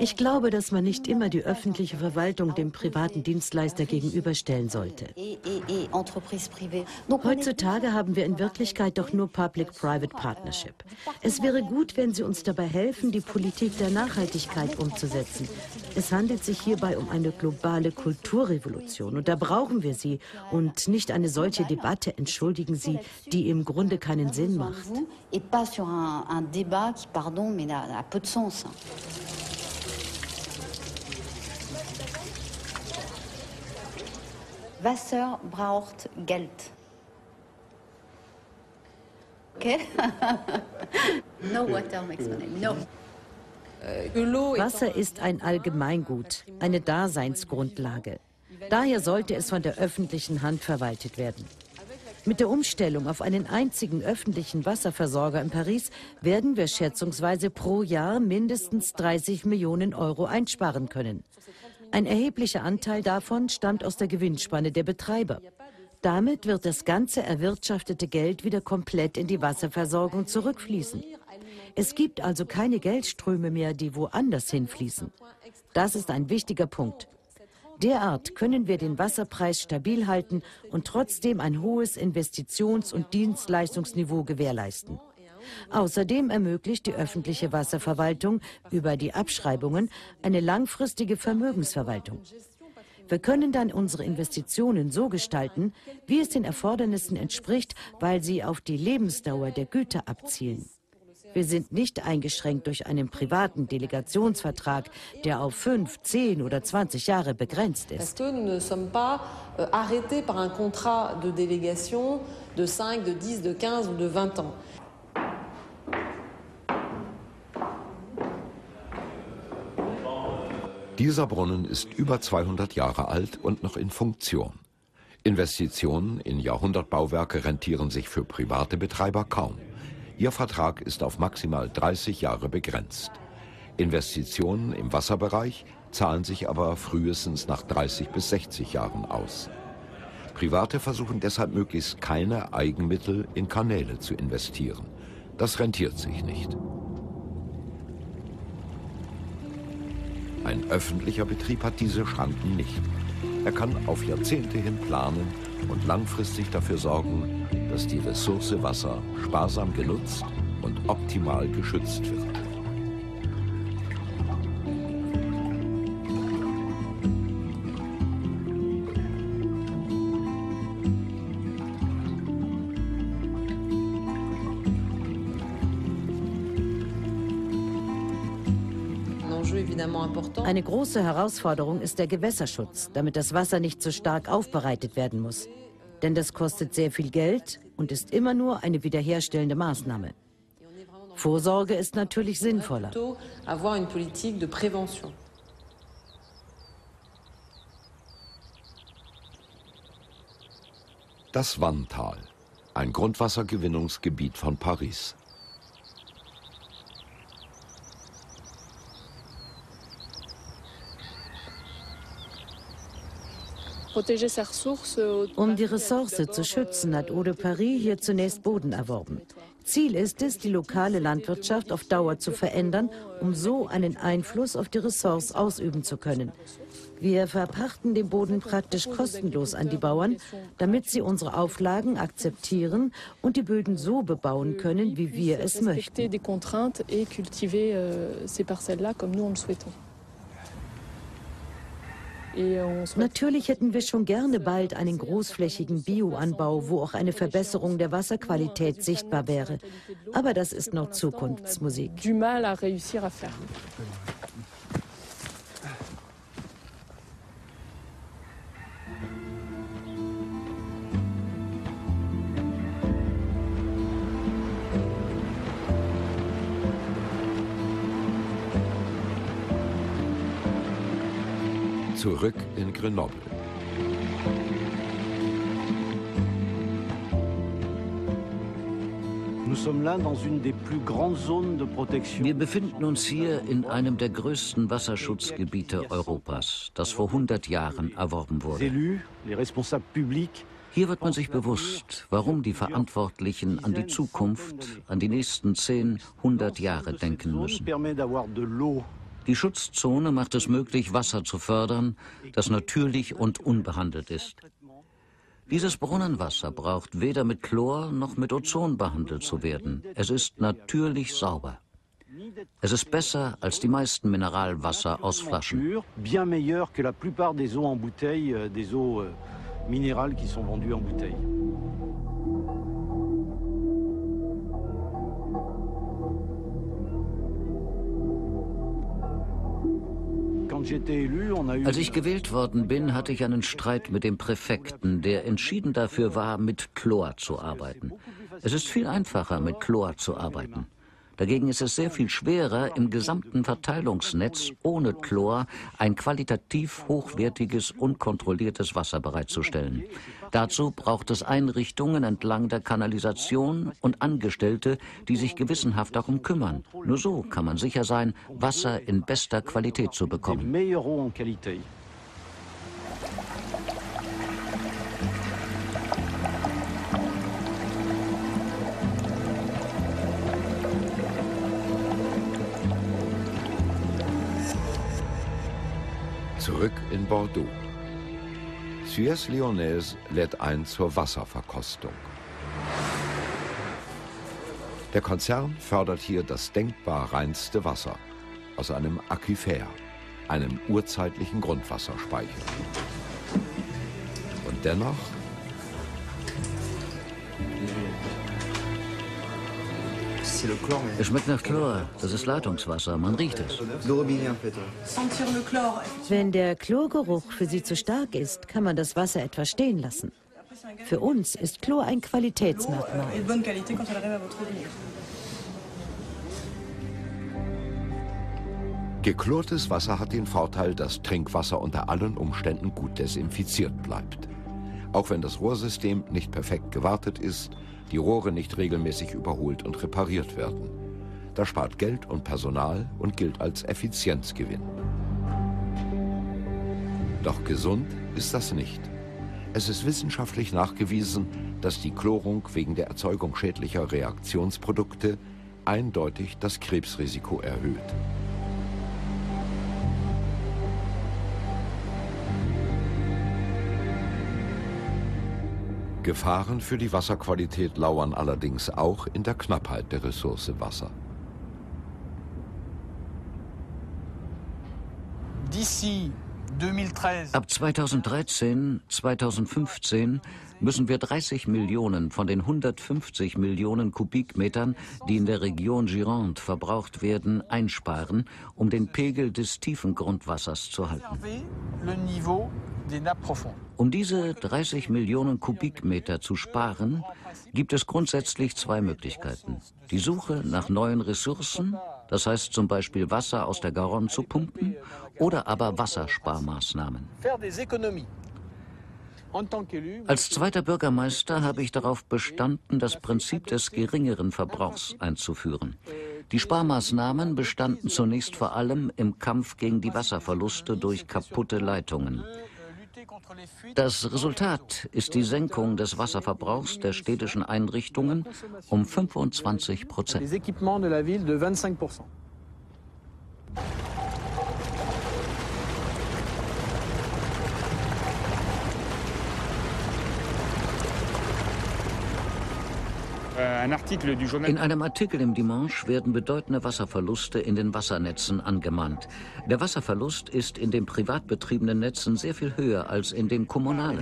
Ich glaube, dass man nicht immer die öffentliche Verwaltung dem privaten Dienstleister gegenüberstellen sollte. Heutzutage haben wir in Wirklichkeit doch nur Public-Private Partnership. Es wäre gut, wenn Sie uns dabei helfen, die Politik der Nachhaltigkeit umzusetzen. Es handelt sich hierbei um eine globale Kulturrevolution und da brauchen wir Sie und nicht eine solche Debatte, entschuldigen Sie, die im Grunde keinen Sinn macht. Wasser braucht Geld. Okay? No water makes money. No. Wasser ist ein Allgemeingut, eine Daseinsgrundlage. Daher sollte es von der öffentlichen Hand verwaltet werden. Mit der Umstellung auf einen einzigen öffentlichen Wasserversorger in Paris werden wir schätzungsweise pro Jahr mindestens 30 Millionen € einsparen können. Ein erheblicher Anteil davon stammt aus der Gewinnspanne der Betreiber. Damit wird das ganze erwirtschaftete Geld wieder komplett in die Wasserversorgung zurückfließen. Es gibt also keine Geldströme mehr, die woanders hinfließen. Das ist ein wichtiger Punkt. Derart können wir den Wasserpreis stabil halten und trotzdem ein hohes Investitions- und Dienstleistungsniveau gewährleisten. Außerdem ermöglicht die öffentliche Wasserverwaltung über die Abschreibungen eine langfristige Vermögensverwaltung. Wir können dann unsere Investitionen so gestalten, wie es den Erfordernissen entspricht, weil sie auf die Lebensdauer der Güter abzielen. Wir sind nicht eingeschränkt durch einen privaten Delegationsvertrag, der auf 5, 10 oder 20 Jahre begrenzt ist. Dieser Brunnen ist über 200 Jahre alt und noch in Funktion. Investitionen in Jahrhundertbauwerke rentieren sich für private Betreiber kaum. Ihr Vertrag ist auf maximal 30 Jahre begrenzt. Investitionen im Wasserbereich zahlen sich aber frühestens nach 30 bis 60 Jahren aus. Private versuchen deshalb möglichst keine Eigenmittel in Kanäle zu investieren. Das rentiert sich nicht. Ein öffentlicher Betrieb hat diese Schranken nicht. Er kann auf Jahrzehnte hin planen und langfristig dafür sorgen, dass die Ressource Wasser sparsam genutzt und optimal geschützt wird. Eine große Herausforderung ist der Gewässerschutz, damit das Wasser nicht so stark aufbereitet werden muss. Denn das kostet sehr viel Geld und ist immer nur eine wiederherstellende Maßnahme. Vorsorge ist natürlich sinnvoller. Das Wanntal, ein Grundwassergewinnungsgebiet von Paris. Um die Ressource zu schützen, hat Eau de Paris hier zunächst Boden erworben. Ziel ist es, die lokale Landwirtschaft auf Dauer zu verändern, um so einen Einfluss auf die Ressource ausüben zu können. Wir verpachten den Boden praktisch kostenlos an die Bauern, damit sie unsere Auflagen akzeptieren und die Böden so bebauen können, wie wir es möchten. Natürlich hätten wir schon gerne bald einen großflächigen Bioanbau, wo auch eine Verbesserung der Wasserqualität sichtbar wäre. Aber das ist noch Zukunftsmusik. Zurück in Grenoble. Wir befinden uns hier in einem der größten Wasserschutzgebiete Europas, das vor 100 Jahren erworben wurde. Hier wird man sich bewusst, warum die Verantwortlichen an die Zukunft, an die nächsten 10, 100 Jahre denken müssen. Die Schutzzone macht es möglich, Wasser zu fördern, das natürlich und unbehandelt ist. Dieses Brunnenwasser braucht weder mit Chlor noch mit Ozon behandelt zu werden. Es ist natürlich sauber. Es ist besser als die meisten Mineralwasser aus Flaschen. Als ich gewählt worden bin, hatte ich einen Streit mit dem Präfekten, der entschieden dafür war, mit Chlor zu arbeiten. Es ist viel einfacher, mit Chlor zu arbeiten. Dagegen ist es sehr viel schwerer, im gesamten Verteilungsnetz ohne Chlor ein qualitativ hochwertiges und kontrolliertes Wasser bereitzustellen. Dazu braucht es Einrichtungen entlang der Kanalisation und Angestellte, die sich gewissenhaft darum kümmern. Nur so kann man sicher sein, Wasser in bester Qualität zu bekommen. Zurück in Bordeaux. Suez Lyonnaise lädt ein zur Wasserverkostung. Der Konzern fördert hier das denkbar reinste Wasser aus einem Aquifer, einem urzeitlichen Grundwasserspeicher. Und dennoch... Es schmeckt nach Chlor. Das ist Leitungswasser. Man riecht es. Wenn der Chlorgeruch für Sie zu stark ist, kann man das Wasser etwas stehen lassen. Für uns ist Chlor ein Qualitätsmerkmal. Geklortes Wasser hat den Vorteil, dass Trinkwasser unter allen Umständen gut desinfiziert bleibt. auch wenn das Rohrsystem nicht perfekt gewartet ist, die Rohre nicht regelmäßig überholt und repariert werden. Das spart Geld und Personal und gilt als Effizienzgewinn. Doch gesund ist das nicht. Es ist wissenschaftlich nachgewiesen, dass die Chlorung wegen der Erzeugung schädlicher Reaktionsprodukte eindeutig das Krebsrisiko erhöht. Gefahren für die Wasserqualität lauern allerdings auch in der Knappheit der Ressource Wasser. Ab 2013, 2015 müssen wir 30 Millionen von den 150 Millionen Kubikmetern, die in der Region Gironde verbraucht werden, einsparen, um den Pegel des tiefen Grundwassers zu halten. Um diese 30 Millionen Kubikmeter zu sparen, gibt es grundsätzlich zwei Möglichkeiten. Die Suche nach neuen Ressourcen, das heißt zum Beispiel Wasser aus der Garonne zu pumpen, oder aber Wassersparmaßnahmen. Als zweiter Bürgermeister habe ich darauf bestanden, das Prinzip des geringeren Verbrauchs einzuführen. Die Sparmaßnahmen bestanden zunächst vor allem im Kampf gegen die Wasserverluste durch kaputte Leitungen. Das Resultat ist die Senkung des Wasserverbrauchs der städtischen Einrichtungen um 25%. In einem Artikel im Dimanche werden bedeutende Wasserverluste in den Wassernetzen angemahnt. Der Wasserverlust ist in den privat betriebenen Netzen sehr viel höher als in den kommunalen.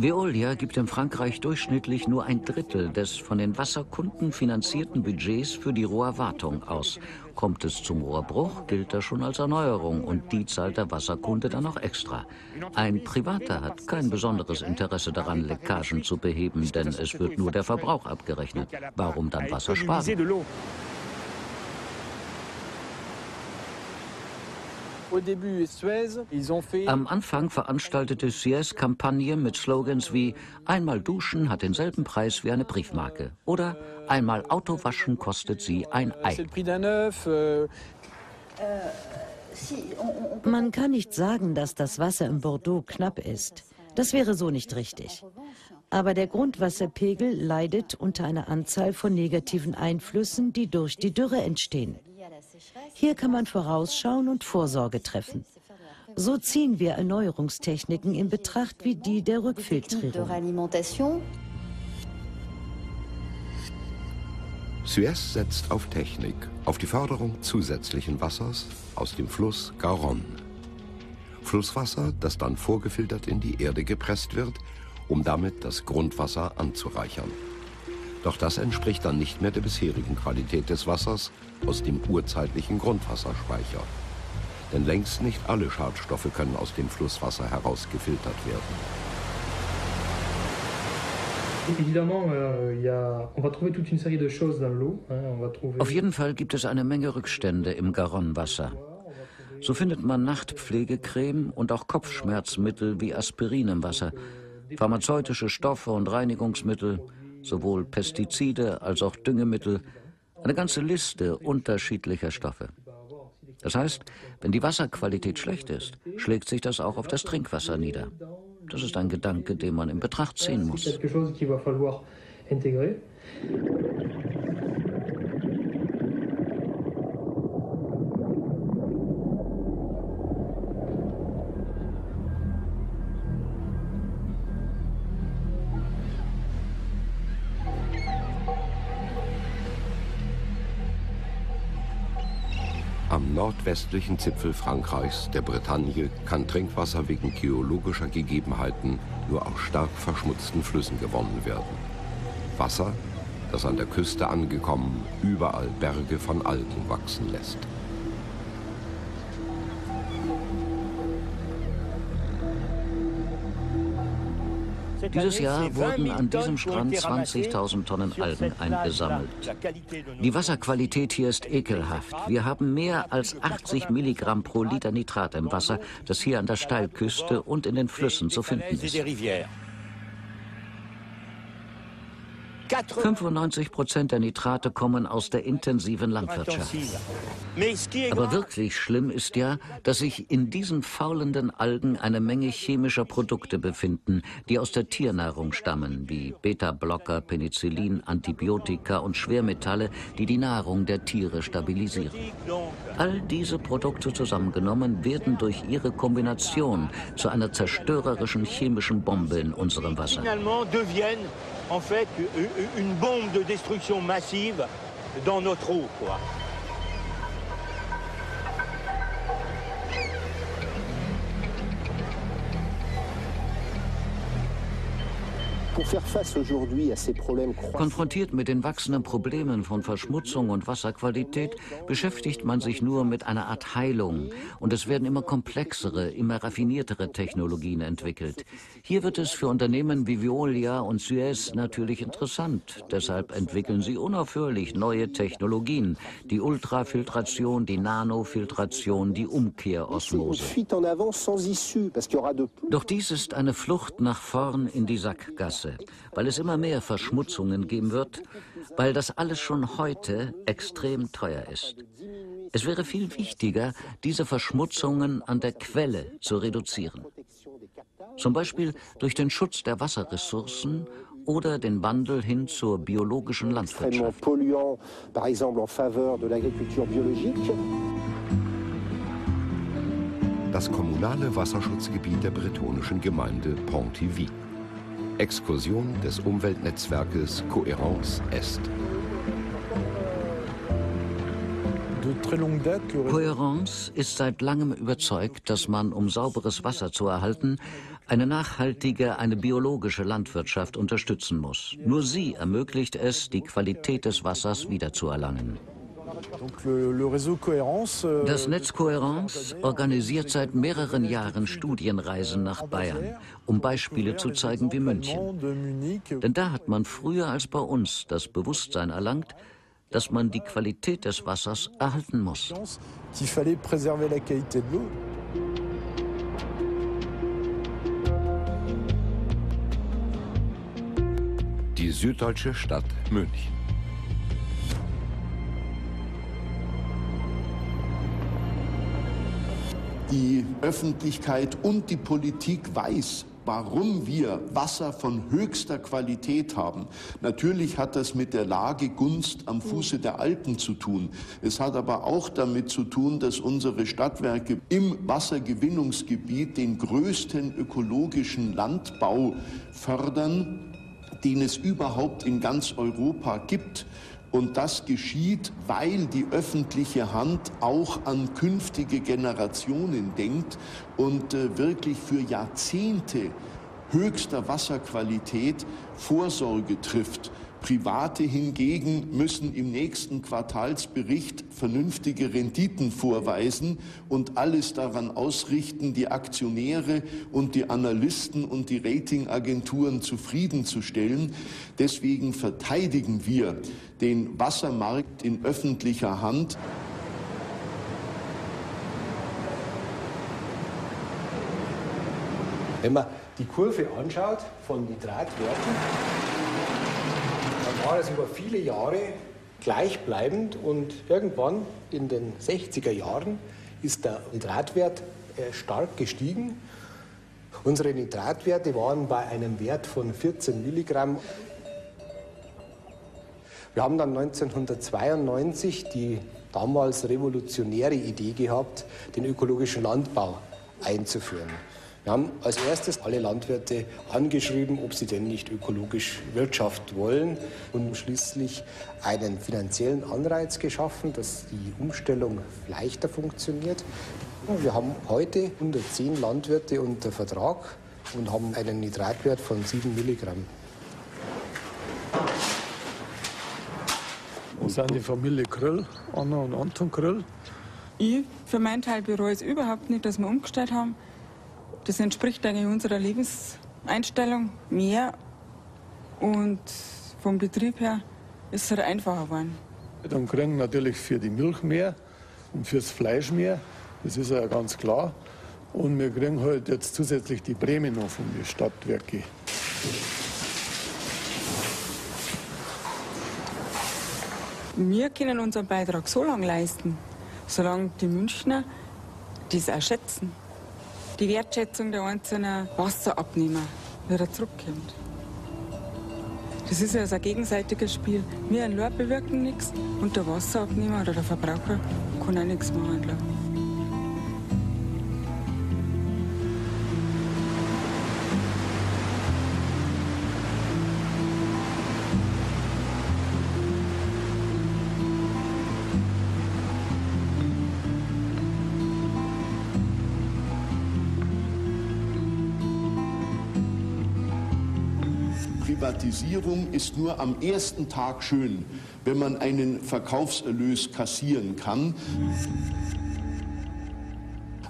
Veolia gibt in Frankreich durchschnittlich nur ein Drittel des von den Wasserkunden finanzierten Budgets für die Rohrwartung aus. Kommt es zum Rohrbruch, gilt das schon als Erneuerung und die zahlt der Wasserkunde dann noch extra. Ein Privater hat kein besonderes Interesse daran, Leckagen zu beheben, denn es wird nur der Verbrauch abgerechnet. Warum dann Wasser sparen? Am Anfang veranstaltete Suez Kampagnen mit Slogans wie „Einmal duschen hat denselben Preis wie eine Briefmarke" oder „Einmal Auto waschen kostet sie ein Ei". Man kann nicht sagen, dass das Wasser in Bordeaux knapp ist. Das wäre so nicht richtig. Aber der Grundwasserpegel leidet unter einer Anzahl von negativen Einflüssen, die durch die Dürre entstehen. Hier kann man vorausschauen und Vorsorge treffen. So ziehen wir Erneuerungstechniken in Betracht wie die der Rückfiltrierung. Suez setzt auf Technik, auf die Förderung zusätzlichen Wassers aus dem Fluss Garonne. Flusswasser, das dann vorgefiltert in die Erde gepresst wird, um damit das Grundwasser anzureichern. Doch das entspricht dann nicht mehr der bisherigen Qualität des Wassers aus dem urzeitlichen Grundwasserspeicher. Denn längst nicht alle Schadstoffe können aus dem Flusswasser herausgefiltert werden. Auf jeden Fall gibt es eine Menge Rückstände im Garonnenwasser. So findet man Nachtpflegecreme und auch Kopfschmerzmittel wie Aspirin im Wasser, pharmazeutische Stoffe und Reinigungsmittel, sowohl Pestizide als auch Düngemittel, eine ganze Liste unterschiedlicher Stoffe. Das heißt, wenn die Wasserqualität schlecht ist, schlägt sich das auch auf das Trinkwasser nieder. Das ist ein Gedanke, den man in Betracht ziehen muss. Am nordwestlichen Zipfel Frankreichs, der Bretagne, kann Trinkwasser wegen geologischer Gegebenheiten nur aus stark verschmutzten Flüssen gewonnen werden. Wasser, das an der Küste angekommen überall Berge von Algen wachsen lässt. Dieses Jahr wurden an diesem Strand 20.000 Tonnen Algen eingesammelt. Die Wasserqualität hier ist ekelhaft. Wir haben mehr als 80 Milligramm pro Liter Nitrat im Wasser, das hier an der Steilküste und in den Flüssen zu finden ist. 95% der Nitrate kommen aus der intensiven Landwirtschaft. Aber wirklich schlimm ist ja, dass sich in diesen faulenden Algen eine Menge chemischer Produkte befinden, die aus der Tiernahrung stammen, wie Beta-Blocker, Penicillin, Antibiotika und Schwermetalle, die die Nahrung der Tiere stabilisieren. All diese Produkte zusammengenommen werden durch ihre Kombination zu einer zerstörerischen chemischen Bombe in unserem Wasser. En fait, une bombe de destruction massive dans notre eau, quoi. Konfrontiert mit den wachsenden Problemen von Verschmutzung und Wasserqualität, beschäftigt man sich nur mit einer Art Heilung. Und es werden immer komplexere, immer raffiniertere Technologien entwickelt. Hier wird es für Unternehmen wie Veolia und Suez natürlich interessant. Deshalb entwickeln sie unaufhörlich neue Technologien. Die Ultrafiltration, die Nanofiltration, die Umkehrosmose. Doch dies ist eine Flucht nach vorn in die Sackgasse. Weil es immer mehr Verschmutzungen geben wird, weil das alles schon heute extrem teuer ist. Es wäre viel wichtiger, diese Verschmutzungen an der Quelle zu reduzieren. Zum Beispiel durch den Schutz der Wasserressourcen oder den Wandel hin zur biologischen Landwirtschaft. Das kommunale Wasserschutzgebiet der bretonischen Gemeinde Pontivy. Exkursion des Umweltnetzwerkes Cohérence Est. Cohérence ist seit langem überzeugt, dass man, um sauberes Wasser zu erhalten, eine nachhaltige, eine biologische Landwirtschaft unterstützen muss. Nur sie ermöglicht es, die Qualität des Wassers wiederzuerlangen. Das Netz Cohérence organisiert seit mehreren Jahren Studienreisen nach Bayern, um Beispiele zu zeigen wie München. Denn da hat man früher als bei uns das Bewusstsein erlangt, dass man die Qualität des Wassers erhalten muss. Die süddeutsche Stadt München. Die Öffentlichkeit und die Politik weiß, warum wir Wasser von höchster Qualität haben. Natürlich hat das mit der Lage Gunst am Fuße der Alpen zu tun. Es hat aber auch damit zu tun, dass unsere Stadtwerke im Wassergewinnungsgebiet den größten ökologischen Landbau fördern, den es überhaupt in ganz Europa gibt. Und das geschieht, weil die öffentliche Hand auch an künftige Generationen denkt und wirklich für Jahrzehnte höchster Wasserqualität Vorsorge trifft. Private hingegen müssen im nächsten Quartalsbericht vernünftige Renditen vorweisen und alles daran ausrichten, die Aktionäre und die Analysten und die Ratingagenturen zufriedenzustellen. Deswegen verteidigen wir den Wassermarkt in öffentlicher Hand. Wenn man die Kurve anschaut von Nitratwerten, war es über viele Jahre gleichbleibend und irgendwann in den 60er Jahren ist der Nitratwert stark gestiegen. Unsere Nitratwerte waren bei einem Wert von 14 Milligramm. Wir haben dann 1992 die damals revolutionäre Idee gehabt, den ökologischen Landbau einzuführen. Wir haben als erstes alle Landwirte angeschrieben, ob sie denn nicht ökologisch wirtschaften wollen und schließlich einen finanziellen Anreiz geschaffen, dass die Umstellung leichter funktioniert. Wir haben heute 110 Landwirte unter Vertrag und haben einen Nitratwert von 7 Milligramm. Das sind die Familie Kröll, Anna und Anton Kröll. Ich für meinen Teil bereue es überhaupt nicht, dass wir umgestellt haben. Das entspricht eigentlich unserer Lebenseinstellung mehr. Und vom Betrieb her ist es halt einfacher geworden. Dann kriegen natürlich für die Milch mehr und fürs Fleisch mehr. Das ist ja ganz klar. Und wir kriegen halt jetzt zusätzlich die Prämie noch von den Stadtwerken. Wir können unseren Beitrag so lange leisten, solange die Münchner das auch schätzen. Die Wertschätzung der einzelnen Wasserabnehmer wieder zurückkommt. Das ist ja also ein gegenseitiges Spiel. Wir in Lörr bewirken nichts und der Wasserabnehmer oder der Verbraucher kann auch nichts machen. Glaub. Privatisierung ist nur am ersten Tag schön, wenn man einen Verkaufserlös kassieren kann.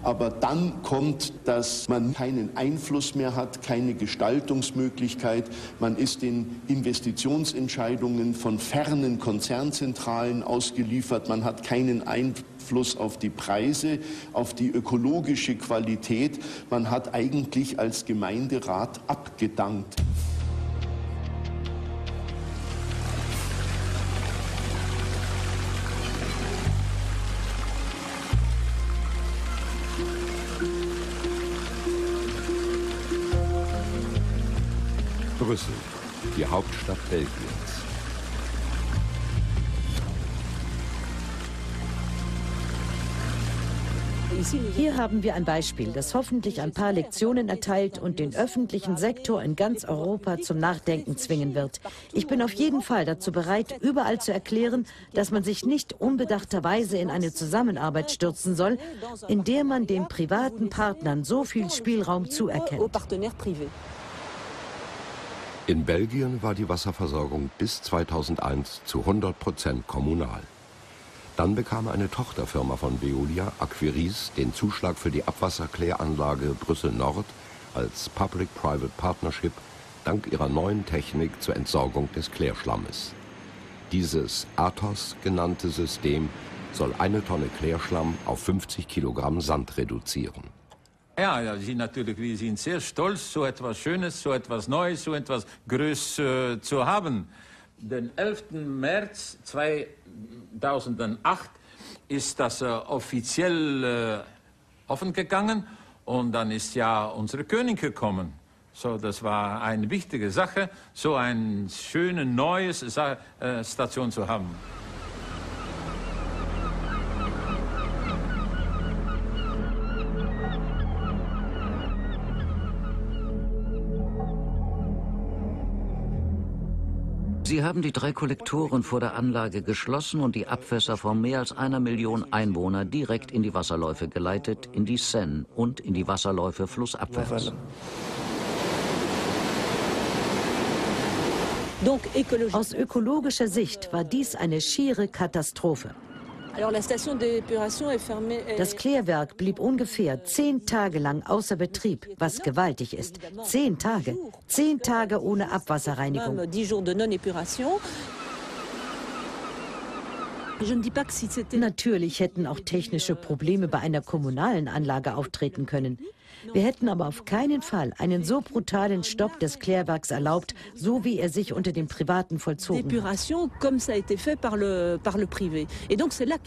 Aber dann kommt, dass man keinen Einfluss mehr hat, keine Gestaltungsmöglichkeit. Man ist den Investitionsentscheidungen von fernen Konzernzentralen ausgeliefert. Man hat keinen Einfluss auf die Preise, auf die ökologische Qualität. Man hat eigentlich als Gemeinderat abgedankt. Brüssel, die Hauptstadt Belgiens. Hier haben wir ein Beispiel, das hoffentlich ein paar Lektionen erteilt und den öffentlichen Sektor in ganz Europa zum Nachdenken zwingen wird. Ich bin auf jeden Fall dazu bereit, überall zu erklären, dass man sich nicht unbedachterweise in eine Zusammenarbeit stürzen soll, in der man den privaten Partnern so viel Spielraum zuerkennt. In Belgien war die Wasserversorgung bis 2001 zu 100% kommunal. Dann bekam eine Tochterfirma von Veolia, Aquiris, den Zuschlag für die Abwasserkläranlage Brüssel-Nord als Public-Private Partnership dank ihrer neuen Technik zur Entsorgung des Klärschlammes. Dieses ATHOS genannte System soll 1 Tonne Klärschlamm auf 50 Kilogramm Sand reduzieren. Ja, wir sind sehr stolz, so etwas Schönes, so etwas Neues, so etwas Größeres zu haben. Den 11. März 2008 ist das offiziell offen gegangen und dann ist ja unser König gekommen. So, das war eine wichtige Sache, so eine schöne neue Station zu haben. Sie haben die 3 Kollektoren vor der Anlage geschlossen und die Abwässer von mehr als 1 Million Einwohner direkt in die Wasserläufe geleitet, in die Seine und in die Wasserläufe flussabwärts. Aus ökologischer Sicht war dies eine schiere Katastrophe. Das Klärwerk blieb ungefähr 10 Tage lang außer Betrieb, was gewaltig ist. 10 Tage. 10 Tage ohne Abwasserreinigung. Natürlich hätten auch technische Probleme bei einer kommunalen Anlage auftreten können. Wir hätten aber auf keinen Fall einen so brutalen Stopp des Klärwerks erlaubt, so wie er sich unter den Privaten vollzogen hat.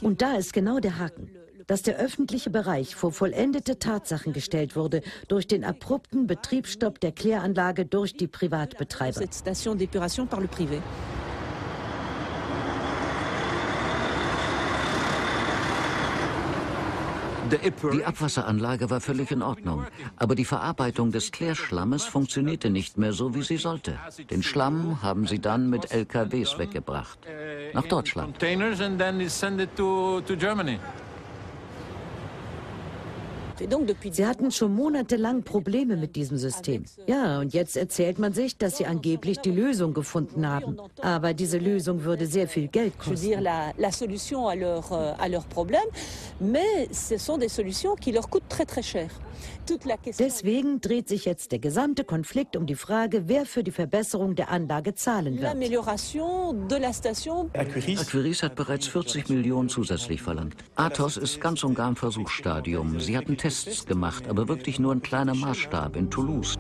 Und da ist genau der Haken, dass der öffentliche Bereich vor vollendete Tatsachen gestellt wurde durch den abrupten Betriebsstopp der Kläranlage durch die Privatbetreiber. Die Abwasseranlage war völlig in Ordnung, aber die Verarbeitung des Klärschlammes funktionierte nicht mehr so, wie sie sollte. Den Schlamm haben sie dann mit LKWs weggebracht, nach Deutschland. Sie hatten schon monatelang Probleme mit diesem System. Ja, und jetzt erzählt man sich, dass sie angeblich die Lösung gefunden haben. Aber diese Lösung würde sehr viel Geld kosten. Deswegen dreht sich jetzt der gesamte Konflikt um die Frage, wer für die Verbesserung der Anlage zahlen wird. Aquiris hat bereits 40 Millionen zusätzlich verlangt. Athos ist ganz und gar im Versuchsstadium. Sie hatten Tests gemacht, aber wirklich nur ein kleiner Maßstab in Toulouse.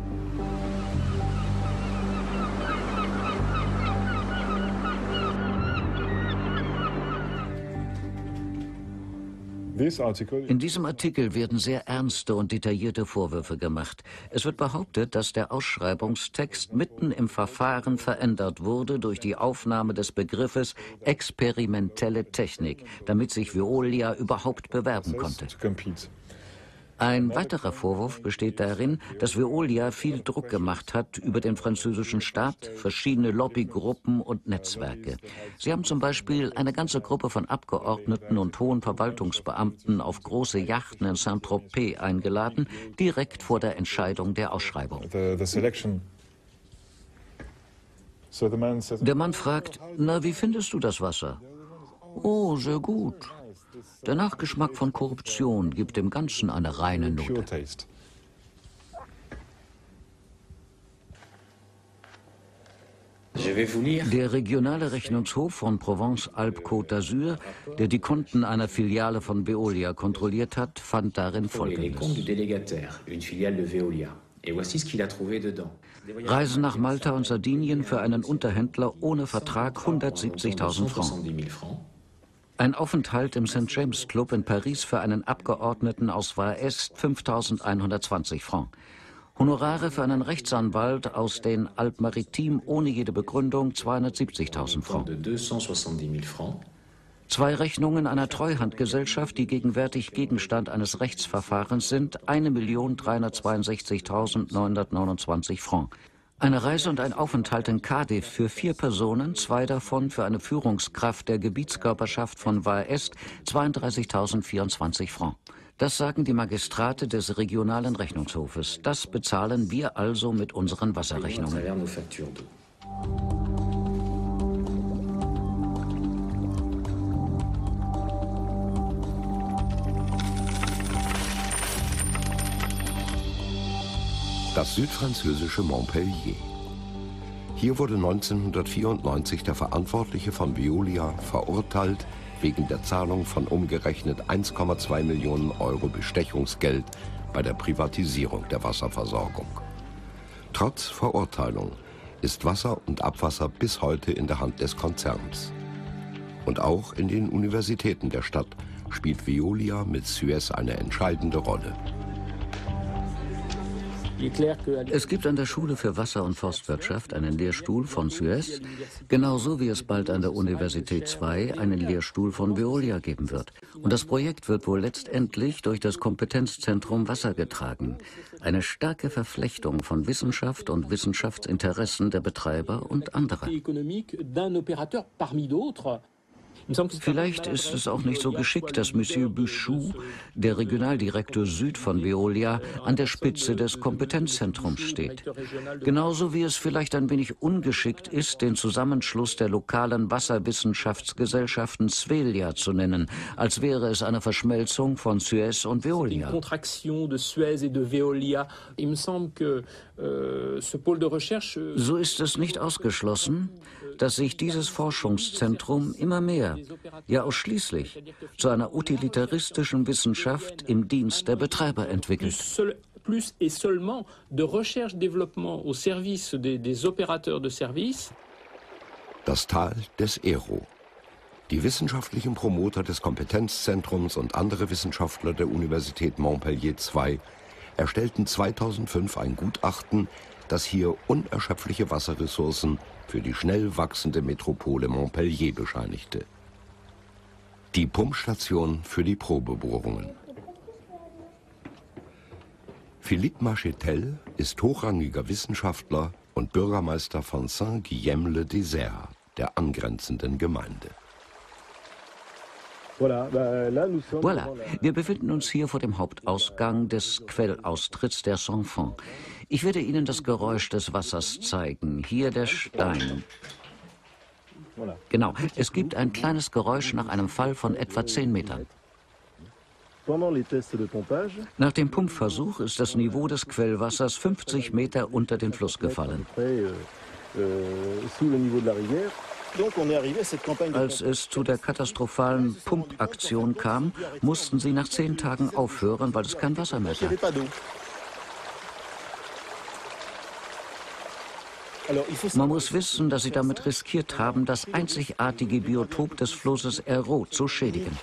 In diesem Artikel werden sehr ernste und detaillierte Vorwürfe gemacht. Es wird behauptet, dass der Ausschreibungstext mitten im Verfahren verändert wurde durch die Aufnahme des Begriffes experimentelle Technik, damit sich Veolia überhaupt bewerben konnte. Ein weiterer Vorwurf besteht darin, dass Veolia viel Druck gemacht hat über den französischen Staat, verschiedene Lobbygruppen und Netzwerke. Sie haben zum Beispiel eine ganze Gruppe von Abgeordneten und hohen Verwaltungsbeamten auf große Yachten in Saint-Tropez eingeladen, direkt vor der Entscheidung der Ausschreibung. Der Mann fragt: Na, wie findest du das Wasser? Oh, sehr gut. Der Nachgeschmack von Korruption gibt dem Ganzen eine reine Note. Der regionale Rechnungshof von Provence-Alpes-Côte d'Azur, der die Konten einer Filiale von Veolia kontrolliert hat, fand darin Folgendes. Reisen nach Malta und Sardinien für einen Unterhändler ohne Vertrag 170.000 Francs. Ein Aufenthalt im St. James Club in Paris für einen Abgeordneten aus Vaest 5.120 Francs. Honorare für einen Rechtsanwalt aus den Alpes-Maritimes ohne jede Begründung 270.000 Francs. Zwei Rechnungen einer Treuhandgesellschaft, die gegenwärtig Gegenstand eines Rechtsverfahrens sind, 1.362.929 Francs. Eine Reise und ein Aufenthalt in Cardiff für 4 Personen, 2 davon für eine Führungskraft der Gebietskörperschaft von Vaest, 32.024 Francs. Das sagen die Magistrate des regionalen Rechnungshofes. Das bezahlen wir also mit unseren Wasserrechnungen. Das südfranzösische Montpellier. Hier wurde 1994 der Verantwortliche von Veolia verurteilt, wegen der Zahlung von umgerechnet 1,2 Millionen Euro Bestechungsgeld bei der Privatisierung der Wasserversorgung. Trotz Verurteilung ist Wasser und Abwasser bis heute in der Hand des Konzerns. Und auch in den Universitäten der Stadt spielt Veolia mit Suez eine entscheidende Rolle. Es gibt an der Schule für Wasser- und Forstwirtschaft einen Lehrstuhl von Suez, genauso wie es bald an der Universität 2 einen Lehrstuhl von Veolia geben wird. Und das Projekt wird wohl letztendlich durch das Kompetenzzentrum Wasser getragen. Eine starke Verflechtung von Wissenschaft und Wissenschaftsinteressen der Betreiber und anderer. Vielleicht ist es auch nicht so geschickt, dass Monsieur Buchou, der Regionaldirektor Süd von Veolia, an der Spitze des Kompetenzzentrums steht. Genauso wie es vielleicht ein wenig ungeschickt ist, den Zusammenschluss der lokalen Wasserwissenschaftsgesellschaften Svelia zu nennen, als wäre es eine Verschmelzung von Suez und Veolia. So ist es nicht ausgeschlossen, dass sich dieses Forschungszentrum immer mehr, ja ausschließlich, zu einer utilitaristischen Wissenschaft im Dienst der Betreiber entwickelt. Das Tal des Hérault. Die wissenschaftlichen Promoter des Kompetenzzentrums und andere Wissenschaftler der Universität Montpellier II erstellten 2005 ein Gutachten, das hier unerschöpfliche Wasserressourcen für die schnell wachsende Metropole Montpellier bescheinigte. Die Pumpstation für die Probebohrungen. Philippe Marchetel ist hochrangiger Wissenschaftler und Bürgermeister von Saint-Guilhem-le-Désert, der angrenzenden Gemeinde. Voilà, wir befinden uns hier vor dem Hauptausgang des Quellaustritts der Sanfon. Ich werde Ihnen das Geräusch des Wassers zeigen. Hier der Stein. Genau, es gibt ein kleines Geräusch nach einem Fall von etwa 10 Metern. Nach dem Pumpversuch ist das Niveau des Quellwassers 50 Meter unter den Fluss gefallen. Als es zu der katastrophalen Pumpaktion kam, mussten sie nach 10 Tagen aufhören, weil es kein Wasser mehr gab. Man muss wissen, dass sie damit riskiert haben, das einzigartige Biotop des Flusses Hérault zu schädigen.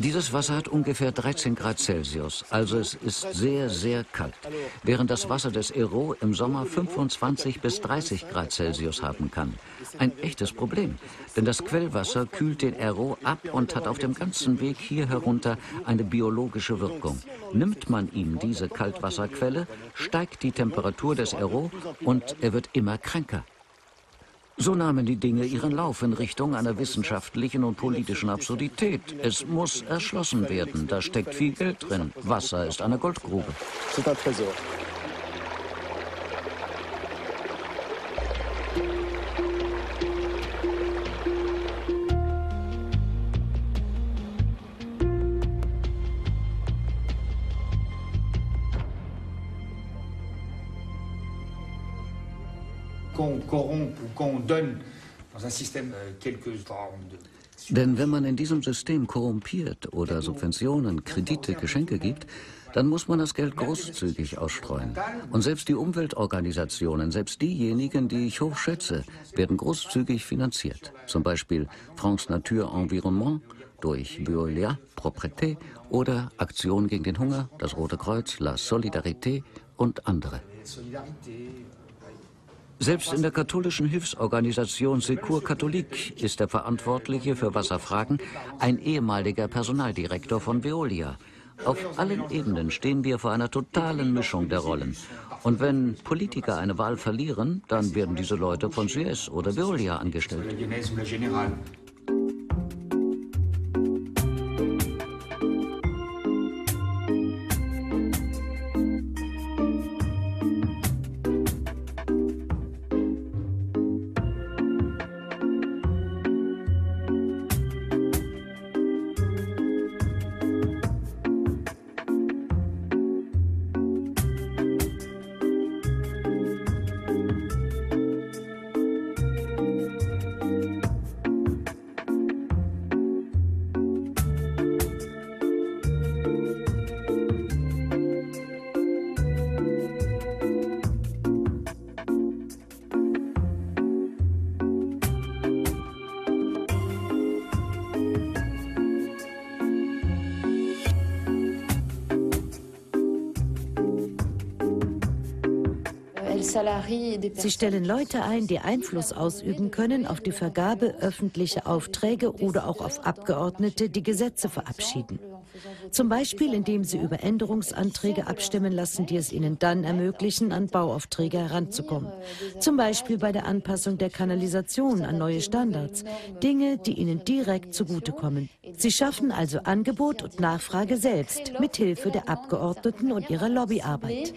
Dieses Wasser hat ungefähr 13 Grad Celsius, also es ist sehr, sehr kalt, während das Wasser des Hérault im Sommer 25 bis 30 Grad Celsius haben kann. Ein echtes Problem, denn das Quellwasser kühlt den Hérault ab und hat auf dem ganzen Weg hier herunter eine biologische Wirkung. Nimmt man ihm diese Kaltwasserquelle, steigt die Temperatur des Hérault und er wird immer kränker. So nahmen die Dinge ihren Lauf in Richtung einer wissenschaftlichen und politischen Absurdität. Es muss erschlossen werden, da steckt viel Geld drin. Wasser ist eine Goldgrube. Denn wenn man in diesem System korrumpiert oder Subventionen, Kredite, Geschenke gibt, dann muss man das Geld großzügig ausstreuen. Und selbst die Umweltorganisationen, selbst diejenigen, die ich hoch schätze, werden großzügig finanziert. Zum Beispiel France Nature Environnement durch Veolia, Propreté oder Aktion gegen den Hunger, das Rote Kreuz, La Solidarité und andere. Selbst in der katholischen Hilfsorganisation Secours Catholique ist der Verantwortliche für Wasserfragen ein ehemaliger Personaldirektor von Veolia. Auf allen Ebenen stehen wir vor einer totalen Mischung der Rollen. Und wenn Politiker eine Wahl verlieren, dann werden diese Leute von Suez oder Veolia angestellt. Sie stellen Leute ein, die Einfluss ausüben können auf die Vergabe öffentlicher Aufträge oder auch auf Abgeordnete, die Gesetze verabschieden. Zum Beispiel, indem sie über Änderungsanträge abstimmen lassen, die es ihnen dann ermöglichen, an Bauaufträge heranzukommen. Zum Beispiel bei der Anpassung der Kanalisation an neue Standards. Dinge, die ihnen direkt zugutekommen. Sie schaffen also Angebot und Nachfrage selbst, mithilfe der Abgeordneten und ihrer Lobbyarbeit.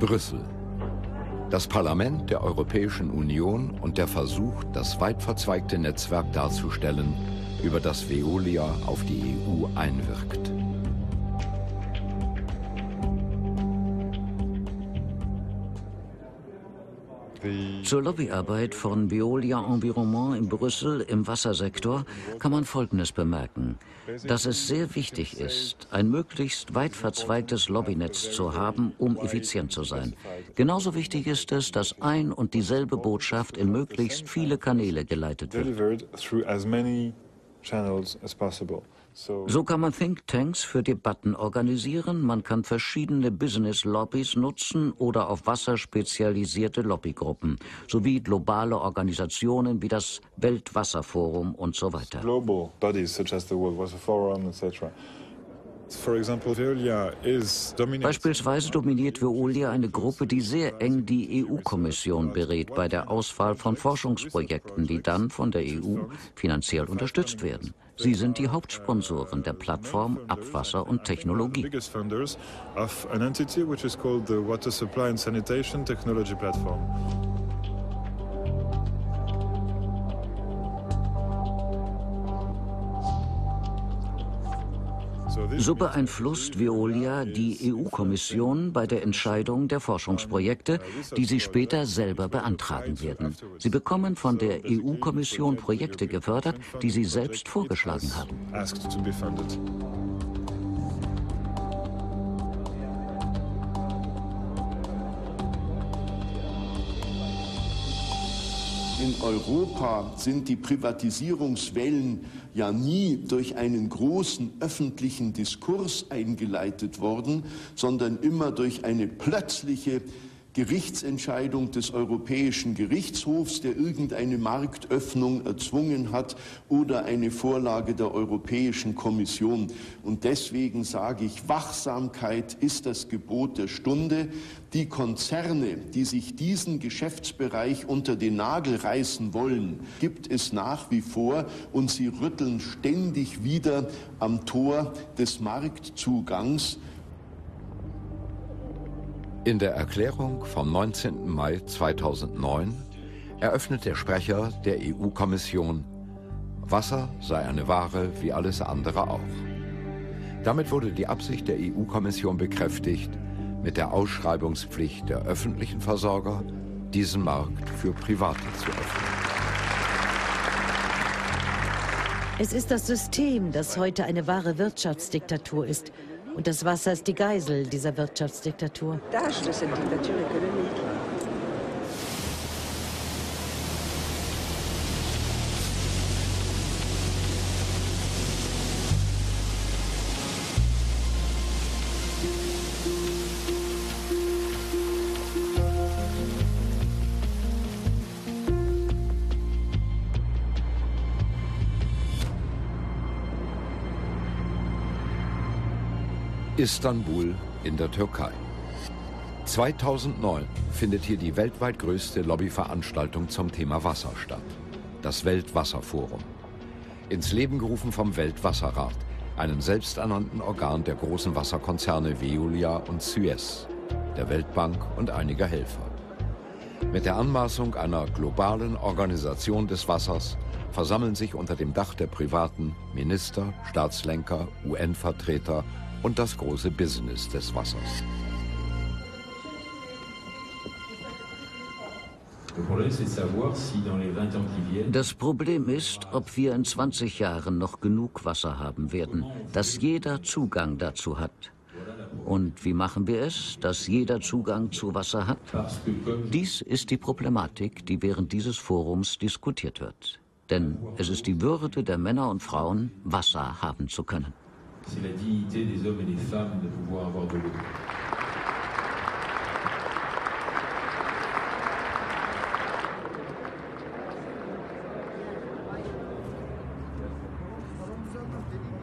Brüssel. Das Parlament der Europäischen Union und der Versuch, das weit verzweigte Netzwerk darzustellen, über das Veolia auf die EU einwirkt. Zur Lobbyarbeit von Veolia Environnement in Brüssel im Wassersektor kann man Folgendes bemerken, dass es sehr wichtig ist, ein möglichst weit verzweigtes Lobbynetz zu haben, um effizient zu sein. Genauso wichtig ist es, dass ein und dieselbe Botschaft in möglichst viele Kanäle geleitet wird. So kann man Thinktanks für Debatten organisieren, man kann verschiedene Business-Lobbys nutzen oder auf Wasser spezialisierte Lobbygruppen, sowie globale Organisationen wie das Weltwasserforum und so weiter. Beispielsweise dominiert Veolia eine Gruppe, die sehr eng die EU-Kommission berät bei der Auswahl von Forschungsprojekten, die dann von der EU finanziell unterstützt werden. Sie sind die Hauptsponsoren der Plattform Abwasser und Technologie. So beeinflusst Veolia die EU-Kommission bei der Entscheidung der Forschungsprojekte, die sie später selber beantragen werden. Sie bekommen von der EU-Kommission Projekte gefördert, die sie selbst vorgeschlagen haben. In Europa sind die Privatisierungswellen ja nie durch einen großen öffentlichen Diskurs eingeleitet worden, sondern immer durch eine plötzliche Gerichtsentscheidung des Europäischen Gerichtshofs, der irgendeine Marktöffnung erzwungen hat, oder eine Vorlage der Europäischen Kommission. Und deswegen sage ich, Wachsamkeit ist das Gebot der Stunde. Die Konzerne, die sich diesen Geschäftsbereich unter den Nagel reißen wollen, gibt es nach wie vor, und sie rütteln ständig wieder am Tor des Marktzugangs. In der Erklärung vom 19. Mai 2009 eröffnet der Sprecher der EU-Kommission, Wasser sei eine Ware wie alles andere auch. Damit wurde die Absicht der EU-Kommission bekräftigt, mit der Ausschreibungspflicht der öffentlichen Versorger diesen Markt für Private zu öffnen. Es ist das System, das heute eine wahre Wirtschaftsdiktatur ist. Und das Wasser ist die Geisel dieser Wirtschaftsdiktatur. Istanbul in der Türkei. 2009 findet hier die weltweit größte Lobbyveranstaltung zum Thema Wasser statt, das Weltwasserforum. Ins Leben gerufen vom Weltwasserrat, einem selbsternannten Organ der großen Wasserkonzerne Veolia und Suez, der Weltbank und einiger Helfer. Mit der Anmaßung einer globalen Organisation des Wassers versammeln sich unter dem Dach der Privaten Minister, Staatslenker, UN-Vertreter und das große Business des Wassers. Das Problem ist, ob wir in 20 Jahren noch genug Wasser haben werden, dass jeder Zugang dazu hat. Und wie machen wir es, dass jeder Zugang zu Wasser hat? Dies ist die Problematik, die während dieses Forums diskutiert wird. Denn es ist die Würde der Männer und Frauen, Wasser haben zu können. C'est la dignité des hommes et des femmes de pouvoir avoir de l'eau.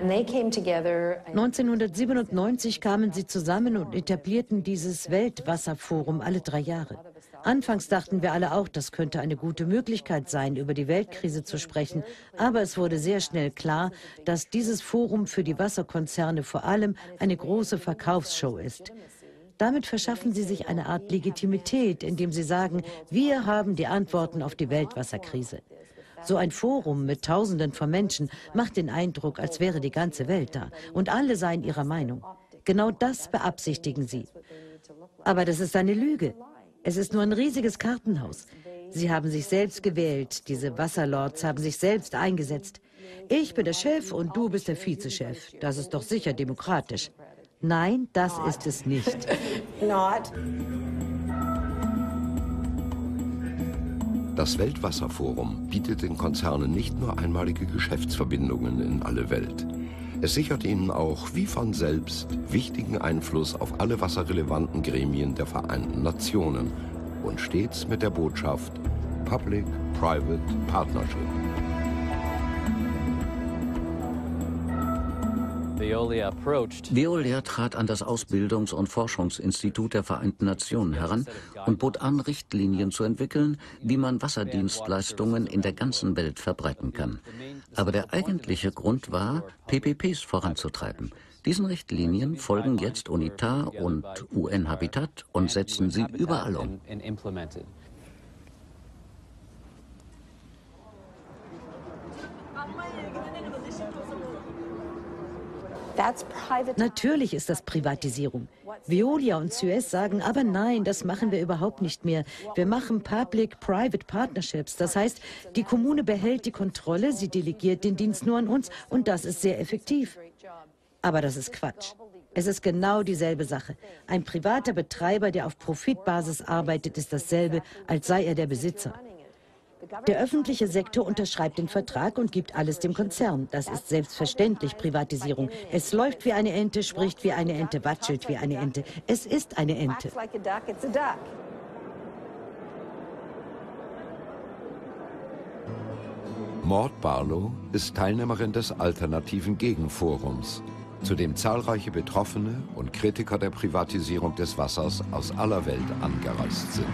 They came together. 1997 kamen sie zusammen und etablierten dieses Weltwasserforum alle 3 Jahre. Anfangs dachten wir alle auch, das könnte eine gute Möglichkeit sein, über die Weltkrise zu sprechen. Aber es wurde sehr schnell klar, dass dieses Forum für die Wasserkonzerne vor allem eine große Verkaufsshow ist. Damit verschaffen sie sich eine Art Legitimität, indem sie sagen, wir haben die Antworten auf die Weltwasserkrise. So ein Forum mit Tausenden von Menschen macht den Eindruck, als wäre die ganze Welt da und alle seien ihrer Meinung. Genau das beabsichtigen sie. Aber das ist eine Lüge. Es ist nur ein riesiges Kartenhaus. Sie haben sich selbst gewählt, diese Wasserlords haben sich selbst eingesetzt. Ich bin der Chef und du bist der Vizechef. Das ist doch sicher demokratisch. Nein, das ist es nicht. Das Weltwasserforum bietet den Konzernen nicht nur einmalige Geschäftsverbindungen in alle Welt. Es sichert ihnen auch, wie von selbst, wichtigen Einfluss auf alle wasserrelevanten Gremien der Vereinten Nationen und stets mit der Botschaft Public-Private Partnership. Veolia trat an das Ausbildungs- und Forschungsinstitut der Vereinten Nationen heran und bot an, Richtlinien zu entwickeln, wie man Wasserdienstleistungen in der ganzen Welt verbreiten kann. Aber der eigentliche Grund war, PPPs voranzutreiben. Diesen Richtlinien folgen jetzt UNITAR und UN-Habitat und setzen sie überall um. Natürlich ist das Privatisierung. Veolia und Suez sagen, aber nein, das machen wir überhaupt nicht mehr. Wir machen Public-Private Partnerships. Das heißt, die Kommune behält die Kontrolle, sie delegiert den Dienst nur an uns und das ist sehr effektiv. Aber das ist Quatsch. Es ist genau dieselbe Sache. Ein privater Betreiber, der auf Profitbasis arbeitet, ist dasselbe, als sei er der Besitzer. Der öffentliche Sektor unterschreibt den Vertrag und gibt alles dem Konzern. Das ist selbstverständlich Privatisierung. Es läuft wie eine Ente, spricht wie eine Ente, watschelt wie eine Ente. Es ist eine Ente. Maud Barlow ist Teilnehmerin des alternativen Gegenforums, zu dem zahlreiche Betroffene und Kritiker der Privatisierung des Wassers aus aller Welt angereist sind.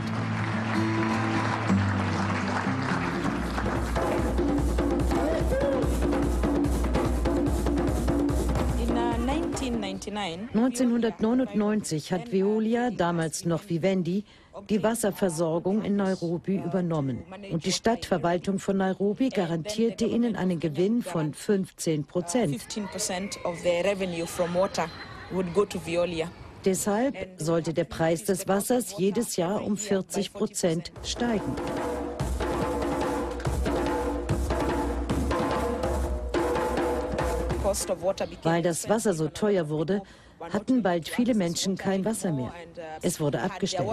In 1999 hat Veolia, damals noch Vivendi, die Wasserversorgung in Nairobi übernommen. Und die Stadtverwaltung von Nairobi garantierte ihnen einen Gewinn von 15%. Deshalb sollte der Preis des Wassers jedes Jahr um 40% steigen. Weil das Wasser so teuer wurde, hatten bald viele Menschen kein Wasser mehr. Es wurde abgestellt.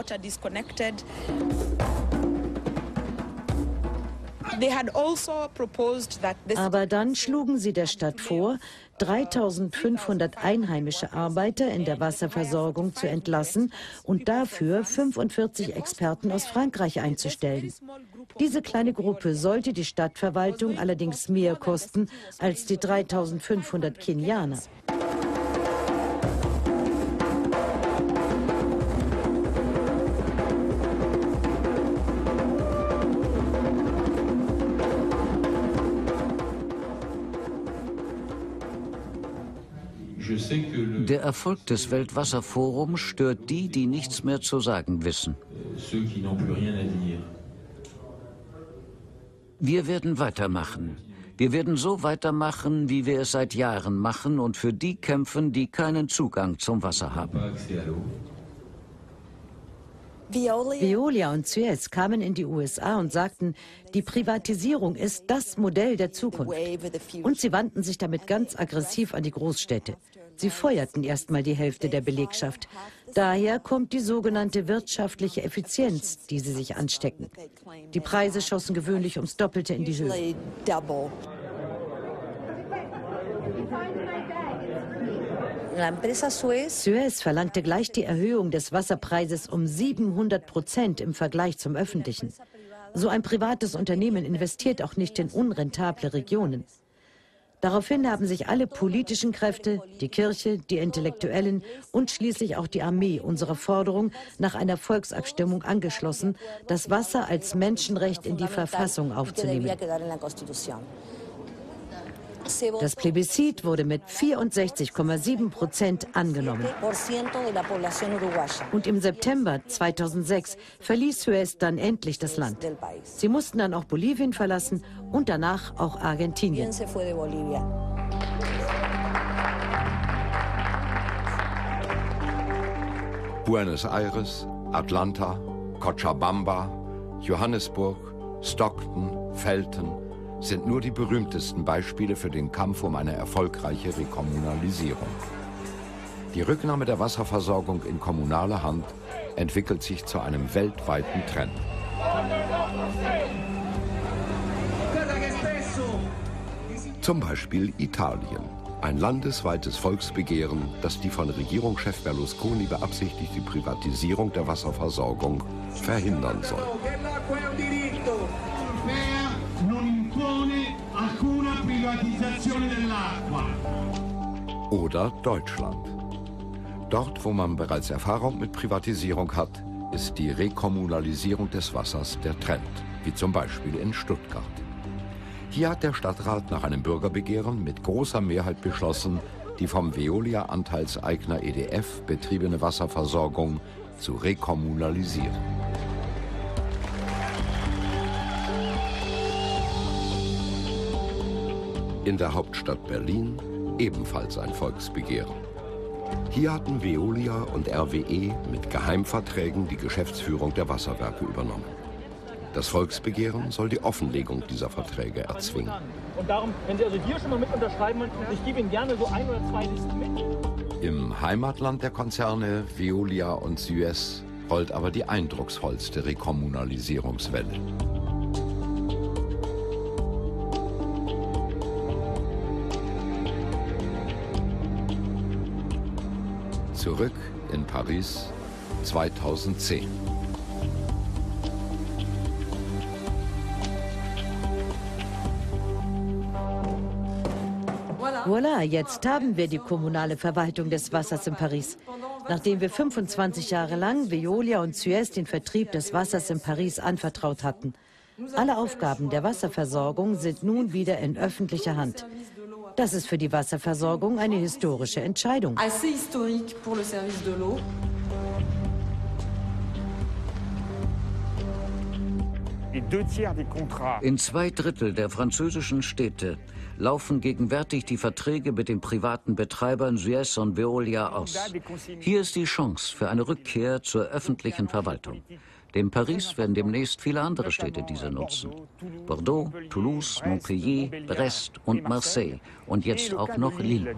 Aber dann schlugen sie der Stadt vor, 3.500 einheimische Arbeiter in der Wasserversorgung zu entlassen und dafür 45 Experten aus Frankreich einzustellen. Diese kleine Gruppe sollte die Stadtverwaltung allerdings mehr kosten als die 3.500 Kenianer. Der Erfolg des Weltwasserforums stört die, die nichts mehr zu sagen wissen. Wir werden weitermachen. Wir werden so weitermachen, wie wir es seit Jahren machen und für die kämpfen, die keinen Zugang zum Wasser haben. Veolia und Suez kamen in die USA und sagten, die Privatisierung ist das Modell der Zukunft. Und sie wandten sich damit ganz aggressiv an die Großstädte. Sie feuerten erst mal die Hälfte der Belegschaft. Daher kommt die sogenannte wirtschaftliche Effizienz, die sie sich anstecken. Die Preise schossen gewöhnlich ums Doppelte in die Höhe. Suez verlangte gleich die Erhöhung des Wasserpreises um 700% im Vergleich zum öffentlichen. So ein privates Unternehmen investiert auch nicht in unrentable Regionen. Daraufhin haben sich alle politischen Kräfte, die Kirche, die Intellektuellen und schließlich auch die Armee unserer Forderung nach einer Volksabstimmung angeschlossen, das Wasser als Menschenrecht in die Verfassung aufzunehmen. Das Plebiszit wurde mit 64,7% angenommen. Und im September 2006 verließ Suez dann endlich das Land. Sie mussten dann auch Bolivien verlassen und danach auch Argentinien. Buenos Aires, Atlanta, Cochabamba, Johannesburg, Stockton, Felton sind nur die berühmtesten Beispiele für den Kampf um eine erfolgreiche Rekommunalisierung. Die Rücknahme der Wasserversorgung in kommunale Hand entwickelt sich zu einem weltweiten Trend. Zum Beispiel Italien, ein landesweites Volksbegehren, das die von Regierungschef Berlusconi beabsichtigte Privatisierung der Wasserversorgung verhindern soll. oder Deutschland. Dort, wo man bereits Erfahrung mit Privatisierung hat, ist die Rekommunalisierung des Wassers der Trend, wie zum Beispiel in Stuttgart. Hier hat der Stadtrat nach einem Bürgerbegehren mit großer Mehrheit beschlossen, die vom Veolia-Anteilseigner EDF betriebene Wasserversorgung zu rekommunalisieren. In der Hauptstadt Berlin ebenfalls ein Volksbegehren. Hier hatten Veolia und RWE mit Geheimverträgen die Geschäftsführung der Wasserwerke übernommen. Das Volksbegehren soll die Offenlegung dieser Verträge erzwingen. Und darum, wenn Sie also hier schon mal mit unterschreiben, ich gebe Ihnen gerne so ein oder zwei Listen mit. Im Heimatland der Konzerne Veolia und Suez rollt aber die eindrucksvollste Rekommunalisierungswelle. Zurück in Paris 2010. Voilà, jetzt haben wir die kommunale Verwaltung des Wassers in Paris. Nachdem wir 25 Jahre lang Veolia und Suez den Vertrieb des Wassers in Paris anvertraut hatten. Alle Aufgaben der Wasserversorgung sind nun wieder in öffentlicher Hand. Das ist für die Wasserversorgung eine historische Entscheidung. In 2 Drittel der französischen Städte laufen gegenwärtig die Verträge mit den privaten Betreibern Suez und Veolia aus. Hier ist die Chance für eine Rückkehr zur öffentlichen Verwaltung. Dem Paris werden demnächst viele andere Städte diese nutzen. Bordeaux, Toulouse, Montpellier, Brest und Marseille und jetzt auch noch Lille.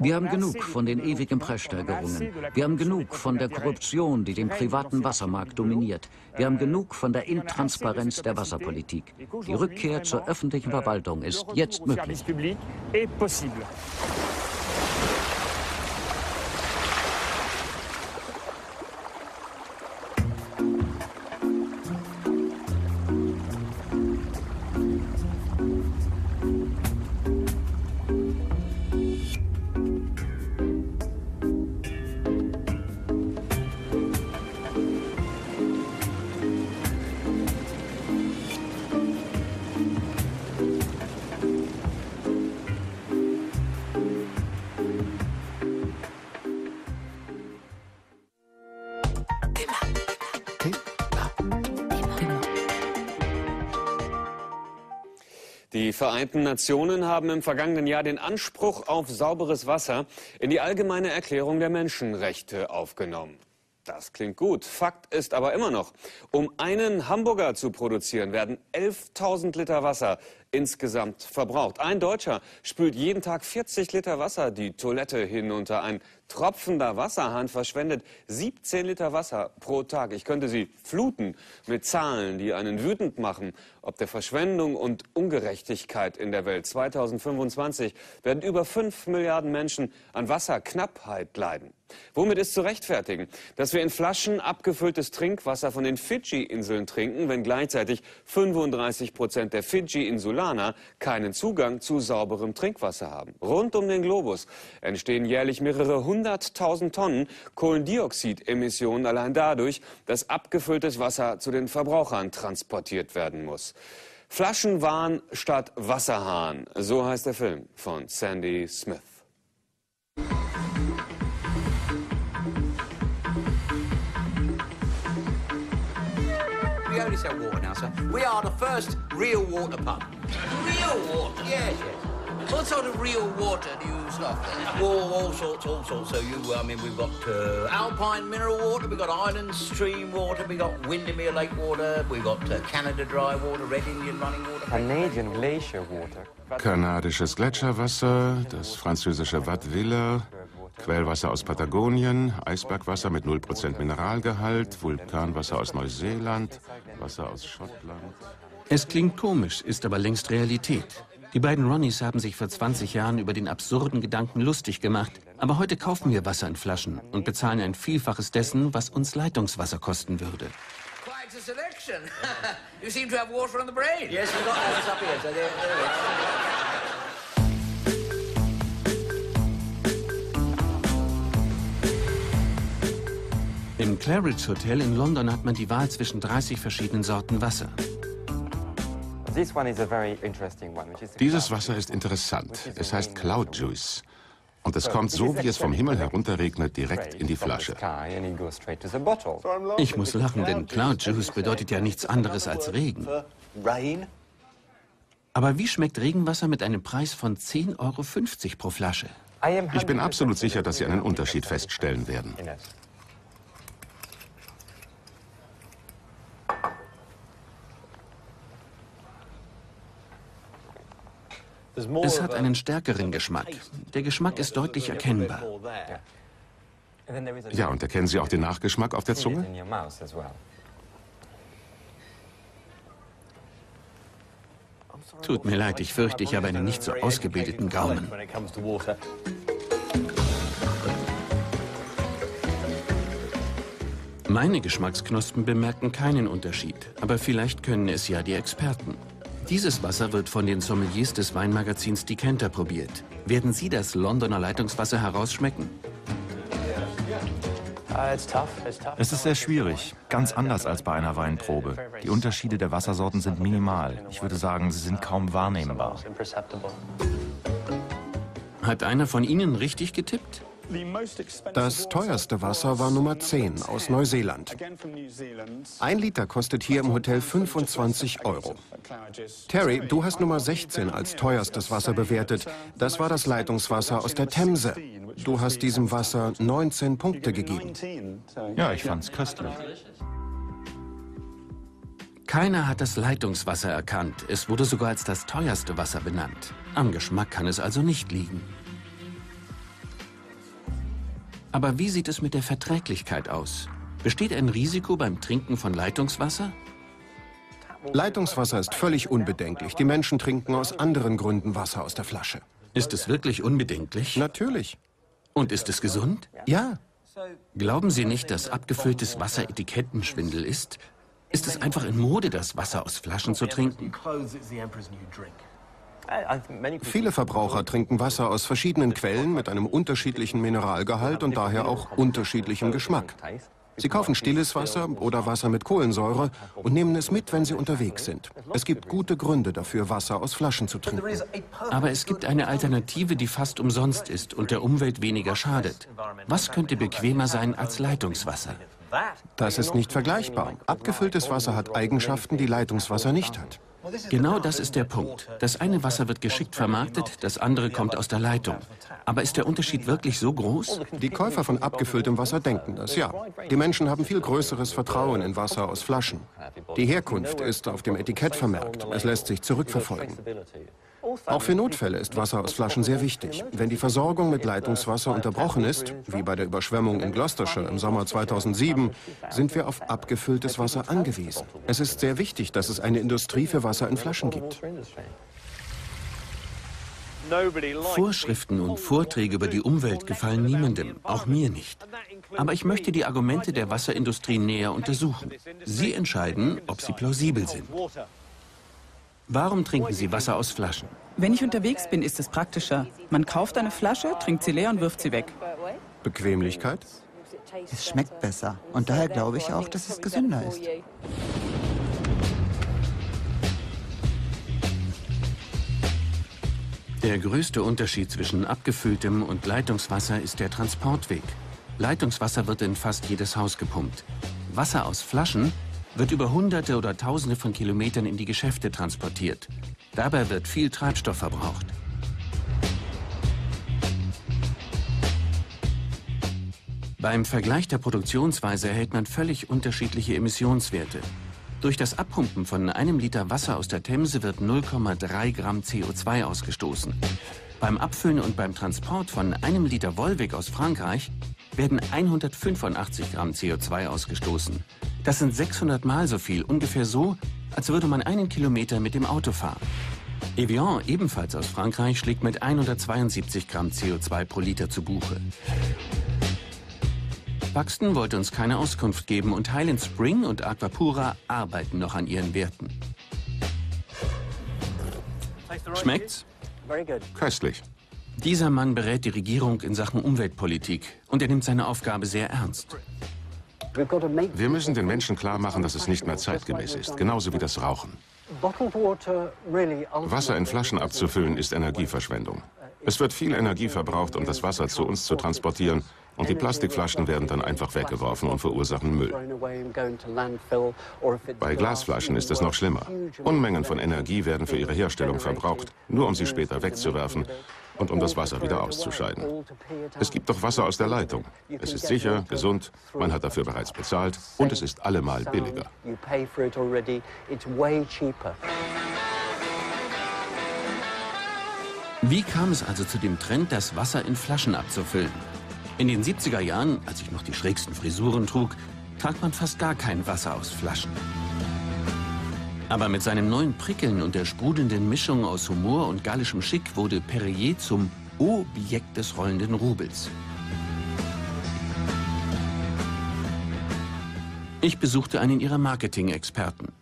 Wir haben genug von den ewigen Preissteigerungen. Wir haben genug von der Korruption, die den privaten Wassermarkt dominiert. Wir haben genug von der Intransparenz der Wasserpolitik. Die Rückkehr zur öffentlichen Verwaltung ist jetzt möglich. Die Vereinten Nationen haben im vergangenen Jahr den Anspruch auf sauberes Wasser in die allgemeine Erklärung der Menschenrechte aufgenommen. Das klingt gut. Fakt ist aber immer noch, um einen Hamburger zu produzieren, werden 11.000 Liter Wasser insgesamt verbraucht. Ein Deutscher spült jeden Tag 40 Liter Wasser die Toilette hinunter. Ein tropfender Wasserhahn verschwendet 17 Liter Wasser pro Tag. Ich könnte Sie fluten mit Zahlen, die einen wütend machen. Ob der Verschwendung und Ungerechtigkeit in der Welt. 2025 werden über 5 Milliarden Menschen an Wasserknappheit leiden. Womit ist zu rechtfertigen, dass wir in Flaschen abgefülltes Trinkwasser von den Fidschi-Inseln trinken, wenn gleichzeitig 35% der Fidschi-Insulaner keinen Zugang zu sauberem Trinkwasser haben? Rund um den Globus entstehen jährlich mehrere 100.000 Tonnen Kohlendioxidemissionen allein dadurch, dass abgefülltes Wasser zu den Verbrauchern transportiert werden muss. Flaschenwahn statt Wasserhahn, so heißt der Film von Sandy Smith. Veolia sell water now, so we are the first real water pump. Real water? Yes, yes. What sort of real water do you use? All sorts. So we've got alpine mineral water, we've got island stream water, we've got Windermere lake water, we've got Canada dry water, Red Indian running water. Canadian glacier water. Kanadisches Gletscherwasser, das französische Wattwiller, Quellwasser aus Patagonien, Eisbergwasser mit 0% Mineralgehalt, Vulkanwasser aus Neuseeland, Wasser aus Schottland. Es klingt komisch, ist aber längst Realität. Die beiden Ronnies haben sich vor 20 Jahren über den absurden Gedanken lustig gemacht. Aber heute kaufen wir Wasser in Flaschen und bezahlen ein Vielfaches dessen, was uns Leitungswasser kosten würde. Im Claridge Hotel in London hat man die Wahl zwischen 30 verschiedenen Sorten Wasser. Dieses Wasser ist interessant. Es heißt Cloud Juice. Und es kommt so, wie es vom Himmel herunterregnet, direkt in die Flasche. Ich muss lachen, denn Cloud Juice bedeutet ja nichts anderes als Regen. Aber wie schmeckt Regenwasser mit einem Preis von 10,50 € pro Flasche? Ich bin absolut sicher, dass Sie einen Unterschied feststellen werden. Es hat einen stärkeren Geschmack. Der Geschmack ist deutlich erkennbar. Ja, und erkennen Sie auch den Nachgeschmack auf der Zunge? Tut mir leid, ich fürchte, ich habe einen nicht so ausgebildeten Gaumen. Meine Geschmacksknospen bemerken keinen Unterschied, aber vielleicht können es ja die Experten. Dieses Wasser wird von den Sommeliers des Weinmagazins Decanter probiert. Werden Sie das Londoner Leitungswasser herausschmecken? Es ist sehr schwierig, ganz anders als bei einer Weinprobe. Die Unterschiede der Wassersorten sind minimal. Ich würde sagen, sie sind kaum wahrnehmbar. Hat einer von Ihnen richtig getippt? Das teuerste Wasser war Nummer 10 aus Neuseeland. 1 Liter kostet hier im Hotel 25 €. Terry, du hast Nummer 16 als teuerstes Wasser bewertet. Das war das Leitungswasser aus der Themse. Du hast diesem Wasser 19 Punkte gegeben. Ja, ich fand's köstlich. Keiner hat das Leitungswasser erkannt. Es wurde sogar als das teuerste Wasser benannt. Am Geschmack kann es also nicht liegen. Aber wie sieht es mit der Verträglichkeit aus? Besteht ein Risiko beim Trinken von Leitungswasser? Leitungswasser ist völlig unbedenklich. Die Menschen trinken aus anderen Gründen Wasser aus der Flasche. Ist es wirklich unbedenklich? Natürlich. Und ist es gesund? Ja. Glauben Sie nicht, dass abgefülltes Wasser Etikettenschwindel ist? Ist es einfach in Mode, das Wasser aus Flaschen zu trinken? Viele Verbraucher trinken Wasser aus verschiedenen Quellen mit einem unterschiedlichen Mineralgehalt und daher auch unterschiedlichem Geschmack. Sie kaufen stilles Wasser oder Wasser mit Kohlensäure und nehmen es mit, wenn sie unterwegs sind. Es gibt gute Gründe dafür, Wasser aus Flaschen zu trinken. Aber es gibt eine Alternative, die fast umsonst ist und der Umwelt weniger schadet. Was könnte bequemer sein als Leitungswasser? Das ist nicht vergleichbar. Abgefülltes Wasser hat Eigenschaften, die Leitungswasser nicht hat. Genau das ist der Punkt. Das eine Wasser wird geschickt vermarktet, das andere kommt aus der Leitung. Aber ist der Unterschied wirklich so groß? Die Käufer von abgefülltem Wasser denken das, ja. Die Menschen haben viel größeres Vertrauen in Wasser aus Flaschen. Die Herkunft ist auf dem Etikett vermerkt. Es lässt sich zurückverfolgen. Auch für Notfälle ist Wasser aus Flaschen sehr wichtig. Wenn die Versorgung mit Leitungswasser unterbrochen ist, wie bei der Überschwemmung in Gloucestershire im Sommer 2007, sind wir auf abgefülltes Wasser angewiesen. Es ist sehr wichtig, dass es eine Industrie für Wasser in Flaschen gibt. Vorschriften und Vorträge über die Umwelt gefallen niemandem, auch mir nicht. Aber ich möchte die Argumente der Wasserindustrie näher untersuchen. Sie entscheiden, ob sie plausibel sind. Warum trinken Sie Wasser aus Flaschen? Wenn ich unterwegs bin, ist es praktischer. Man kauft eine Flasche, trinkt sie leer und wirft sie weg. Bequemlichkeit? Es schmeckt besser. Und daher glaube ich auch, dass es gesünder ist. Der größte Unterschied zwischen abgefülltem und Leitungswasser ist der Transportweg. Leitungswasser wird in fast jedes Haus gepumpt. Wasser aus Flaschen wird über Hunderte oder Tausende von Kilometern in die Geschäfte transportiert. Dabei wird viel Treibstoff verbraucht. Beim Vergleich der Produktionsweise erhält man völlig unterschiedliche Emissionswerte. Durch das Abpumpen von 1 Liter Wasser aus der Themse wird 0,3 Gramm CO2 ausgestoßen. Beim Abfüllen und beim Transport von 1 Liter Volvic aus Frankreich werden 185 Gramm CO2 ausgestoßen. Das sind 600 Mal so viel, ungefähr so, als würde man 1 Kilometer mit dem Auto fahren. Evian, ebenfalls aus Frankreich, schlägt mit 172 Gramm CO2 pro Liter zu Buche. Buxton wollte uns keine Auskunft geben und Highland Spring und Aquapura arbeiten noch an ihren Werten. Schmeckt's? Köstlich. Dieser Mann berät die Regierung in Sachen Umweltpolitik und er nimmt seine Aufgabe sehr ernst. Wir müssen den Menschen klar machen, dass es nicht mehr zeitgemäß ist, genauso wie das Rauchen. Wasser in Flaschen abzufüllen ist Energieverschwendung. Es wird viel Energie verbraucht, um das Wasser zu uns zu transportieren, und die Plastikflaschen werden dann einfach weggeworfen und verursachen Müll. Bei Glasflaschen ist es noch schlimmer. Unmengen von Energie werden für ihre Herstellung verbraucht, nur um sie später wegzuwerfen und um das Wasser wieder auszuscheiden. Es gibt doch Wasser aus der Leitung. Es ist sicher, gesund, man hat dafür bereits bezahlt und es ist allemal billiger. Wie kam es also zu dem Trend, das Wasser in Flaschen abzufüllen? In den 70er Jahren, als ich noch die schrägsten Frisuren trug, trank man fast gar kein Wasser aus Flaschen. Aber mit seinem neuen Prickeln und der sprudelnden Mischung aus Humor und gallischem Schick wurde Perrier zum Objekt des rollenden Rubels. Ich besuchte einen ihrer Marketing-Experten.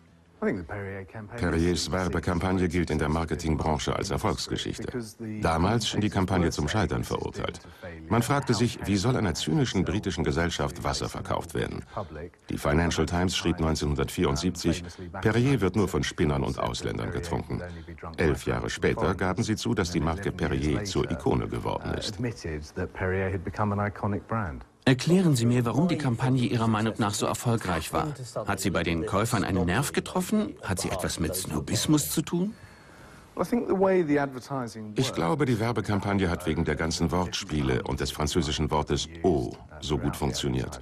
Perriers Werbekampagne gilt in der Marketingbranche als Erfolgsgeschichte. Damals schien die Kampagne zum Scheitern verurteilt. Man fragte sich, wie soll einer zynischen britischen Gesellschaft Wasser verkauft werden? Die Financial Times schrieb 1974, Perrier wird nur von Spinnern und Ausländern getrunken. 11 Jahre später gaben sie zu, dass die Marke Perrier zur Ikone geworden ist. Erklären Sie mir, warum die Kampagne Ihrer Meinung nach so erfolgreich war. Hat sie bei den Käufern einen Nerv getroffen? Hat sie etwas mit Snobismus zu tun? Ich glaube, die Werbekampagne hat wegen der ganzen Wortspiele und des französischen Wortes «eau» so gut funktioniert.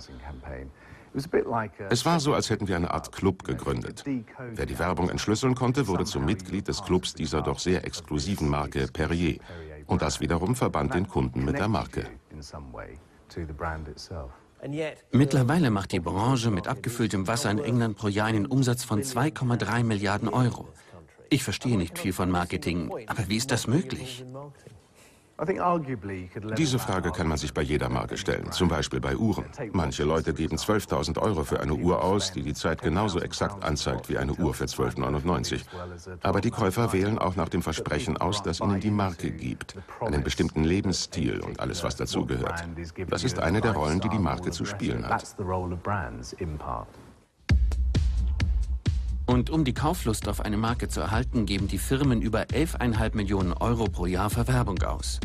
Es war so, als hätten wir eine Art Club gegründet. Wer die Werbung entschlüsseln konnte, wurde zum Mitglied des Clubs dieser doch sehr exklusiven Marke Perrier. Und das wiederum verband den Kunden mit der Marke. Mittlerweile macht die Branche mit abgefülltem Wasser in England pro Jahr einen Umsatz von 2,3 Milliarden Euro. Ich verstehe nicht viel von Marketing, aber wie ist das möglich? Diese Frage kann man sich bei jeder Marke stellen, zum Beispiel bei Uhren. Manche Leute geben 12.000 Euro für eine Uhr aus, die die Zeit genauso exakt anzeigt wie eine Uhr für 12,99. Aber die Käufer wählen auch nach dem Versprechen aus, das ihnen die Marke gibt, einen bestimmten Lebensstil und alles, was dazugehört. Das ist eine der Rollen, die die Marke zu spielen hat. Und um die Kauflust auf eine Marke zu erhalten, geben die Firmen über 11,5 Millionen Euro pro Jahr für Werbung aus.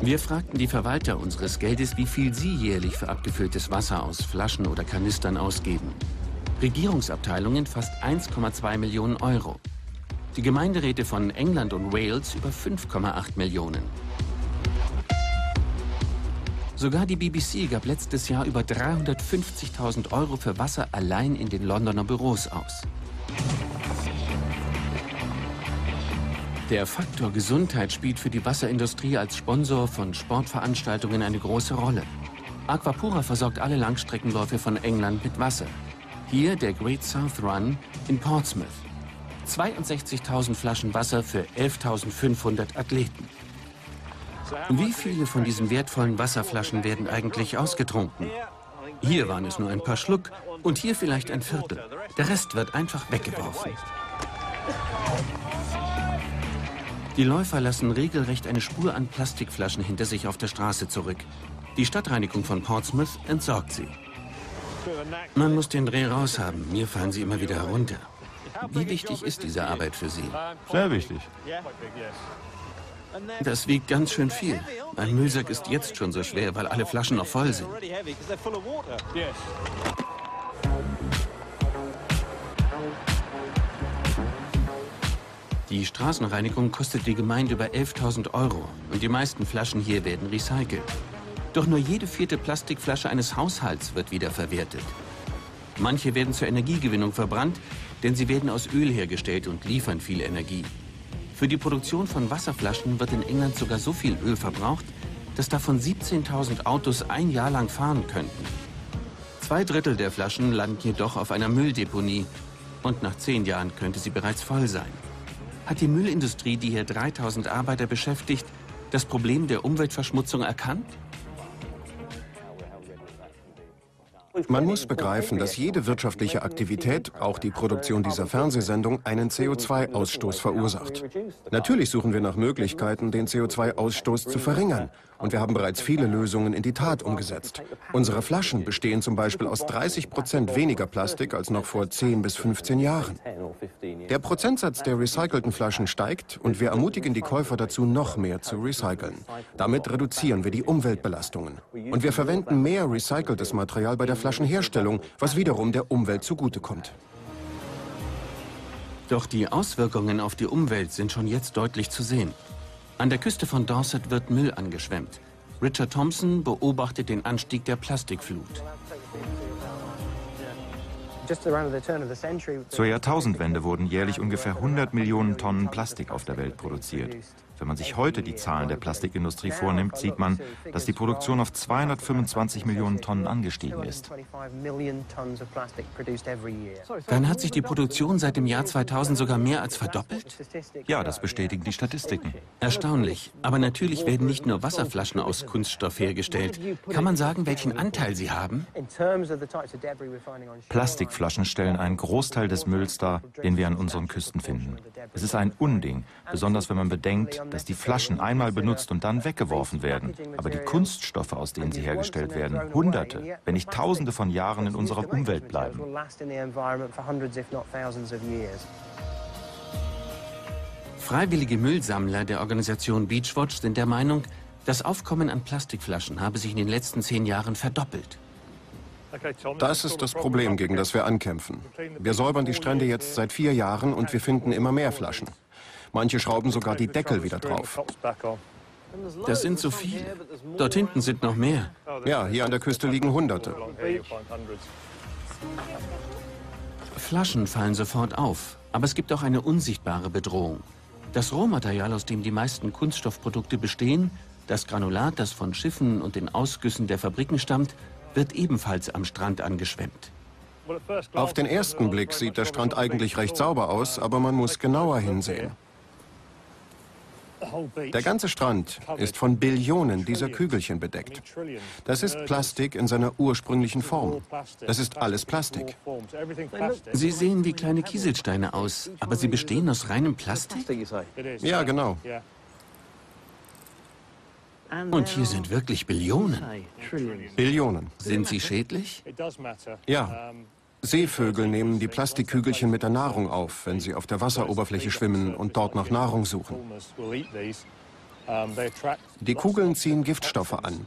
Wir fragten die Verwalter unseres Geldes, wie viel sie jährlich für abgefülltes Wasser aus Flaschen oder Kanistern ausgeben. Regierungsabteilungen fast 1,2 Millionen Euro. Die Gemeinderäte von England und Wales über 5,8 Millionen. Sogar die BBC gab letztes Jahr über 350.000 Euro für Wasser allein in den Londoner Büros aus. Der Faktor Gesundheit spielt für die Wasserindustrie als Sponsor von Sportveranstaltungen eine große Rolle. Aquapura versorgt alle Langstreckenläufe von England mit Wasser. Hier der Great South Run in Portsmouth. 62.000 Flaschen Wasser für 11.500 Athleten. Wie viele von diesen wertvollen Wasserflaschen werden eigentlich ausgetrunken? Hier waren es nur ein paar Schluck und hier vielleicht ein Viertel. Der Rest wird einfach weggeworfen. Die Läufer lassen regelrecht eine Spur an Plastikflaschen hinter sich auf der Straße zurück. Die Stadtreinigung von Portsmouth entsorgt sie. Man muss den Dreh raushaben, mir fallen sie immer wieder herunter. Wie wichtig ist diese Arbeit für Sie? Sehr wichtig. Das wiegt ganz schön viel. Mein Müllsack ist jetzt schon so schwer, weil alle Flaschen noch voll sind. Die Straßenreinigung kostet die Gemeinde über 11.000 Euro und die meisten Flaschen hier werden recycelt. Doch nur jede vierte Plastikflasche eines Haushalts wird wiederverwertet. Manche werden zur Energiegewinnung verbrannt, denn sie werden aus Öl hergestellt und liefern viel Energie. Für die Produktion von Wasserflaschen wird in England sogar so viel Öl verbraucht, dass davon 17.000 Autos ein Jahr lang fahren könnten. 2 Drittel der Flaschen landen jedoch auf einer Mülldeponie. Und nach 10 Jahren könnte sie bereits voll sein. Hat die Müllindustrie, die hier 3.000 Arbeiter beschäftigt, das Problem der Umweltverschmutzung erkannt? Man muss begreifen, dass jede wirtschaftliche Aktivität, auch die Produktion dieser Fernsehsendung, einen CO2-Ausstoß verursacht. Natürlich suchen wir nach Möglichkeiten, den CO2-Ausstoß zu verringern. Und wir haben bereits viele Lösungen in die Tat umgesetzt. Unsere Flaschen bestehen zum Beispiel aus 30% weniger Plastik als noch vor 10 bis 15 Jahren. Der Prozentsatz der recycelten Flaschen steigt und wir ermutigen die Käufer dazu, noch mehr zu recyceln. Damit reduzieren wir die Umweltbelastungen. Und wir verwenden mehr recyceltes Material bei der Flaschenherstellung, was wiederum der Umwelt zugutekommt. Doch die Auswirkungen auf die Umwelt sind schon jetzt deutlich zu sehen. An der Küste von Dorset wird Müll angeschwemmt. Richard Thompson beobachtet den Anstieg der Plastikflut. Zur Jahrtausendwende wurden jährlich ungefähr 100 Millionen Tonnen Plastik auf der Welt produziert. Wenn man sich heute die Zahlen der Plastikindustrie vornimmt, sieht man, dass die Produktion auf 225 Millionen Tonnen angestiegen ist. Dann hat sich die Produktion seit dem Jahr 2000 sogar mehr als verdoppelt? Ja, das bestätigen die Statistiken. Erstaunlich. Aber natürlich werden nicht nur Wasserflaschen aus Kunststoff hergestellt. Kann man sagen, welchen Anteil sie haben? Plastikflaschen stellen einen Großteil des Mülls dar, den wir an unseren Küsten finden. Es ist ein Unding, besonders wenn man bedenkt, dass die Flaschen einmal benutzt und dann weggeworfen werden, aber die Kunststoffe, aus denen sie hergestellt werden, Hunderte, wenn nicht Tausende von Jahren in unserer Umwelt bleiben. Freiwillige Müllsammler der Organisation Beachwatch sind der Meinung, das Aufkommen an Plastikflaschen habe sich in den letzten 10 Jahren verdoppelt. Das ist das Problem, gegen das wir ankämpfen. Wir säubern die Strände jetzt seit 4 Jahren und wir finden immer mehr Flaschen. Manche schrauben sogar die Deckel wieder drauf. Das sind so viele. Dort hinten sind noch mehr. Ja, hier an der Küste liegen Hunderte. Flaschen fallen sofort auf, aber es gibt auch eine unsichtbare Bedrohung. Das Rohmaterial, aus dem die meisten Kunststoffprodukte bestehen, das Granulat, das von Schiffen und den Ausgüssen der Fabriken stammt, wird ebenfalls am Strand angeschwemmt. Auf den ersten Blick sieht der Strand eigentlich recht sauber aus, aber man muss genauer hinsehen. Der ganze Strand ist von Billionen dieser Kügelchen bedeckt. Das ist Plastik in seiner ursprünglichen Form. Das ist alles Plastik. Sie sehen wie kleine Kieselsteine aus, aber sie bestehen aus reinem Plastik? Ja, genau. Und hier sind wirklich Billionen. Billionen. Sind sie schädlich? Ja. Seevögel nehmen die Plastikkügelchen mit der Nahrung auf, wenn sie auf der Wasseroberfläche schwimmen und dort nach Nahrung suchen. Die Kugeln ziehen Giftstoffe an.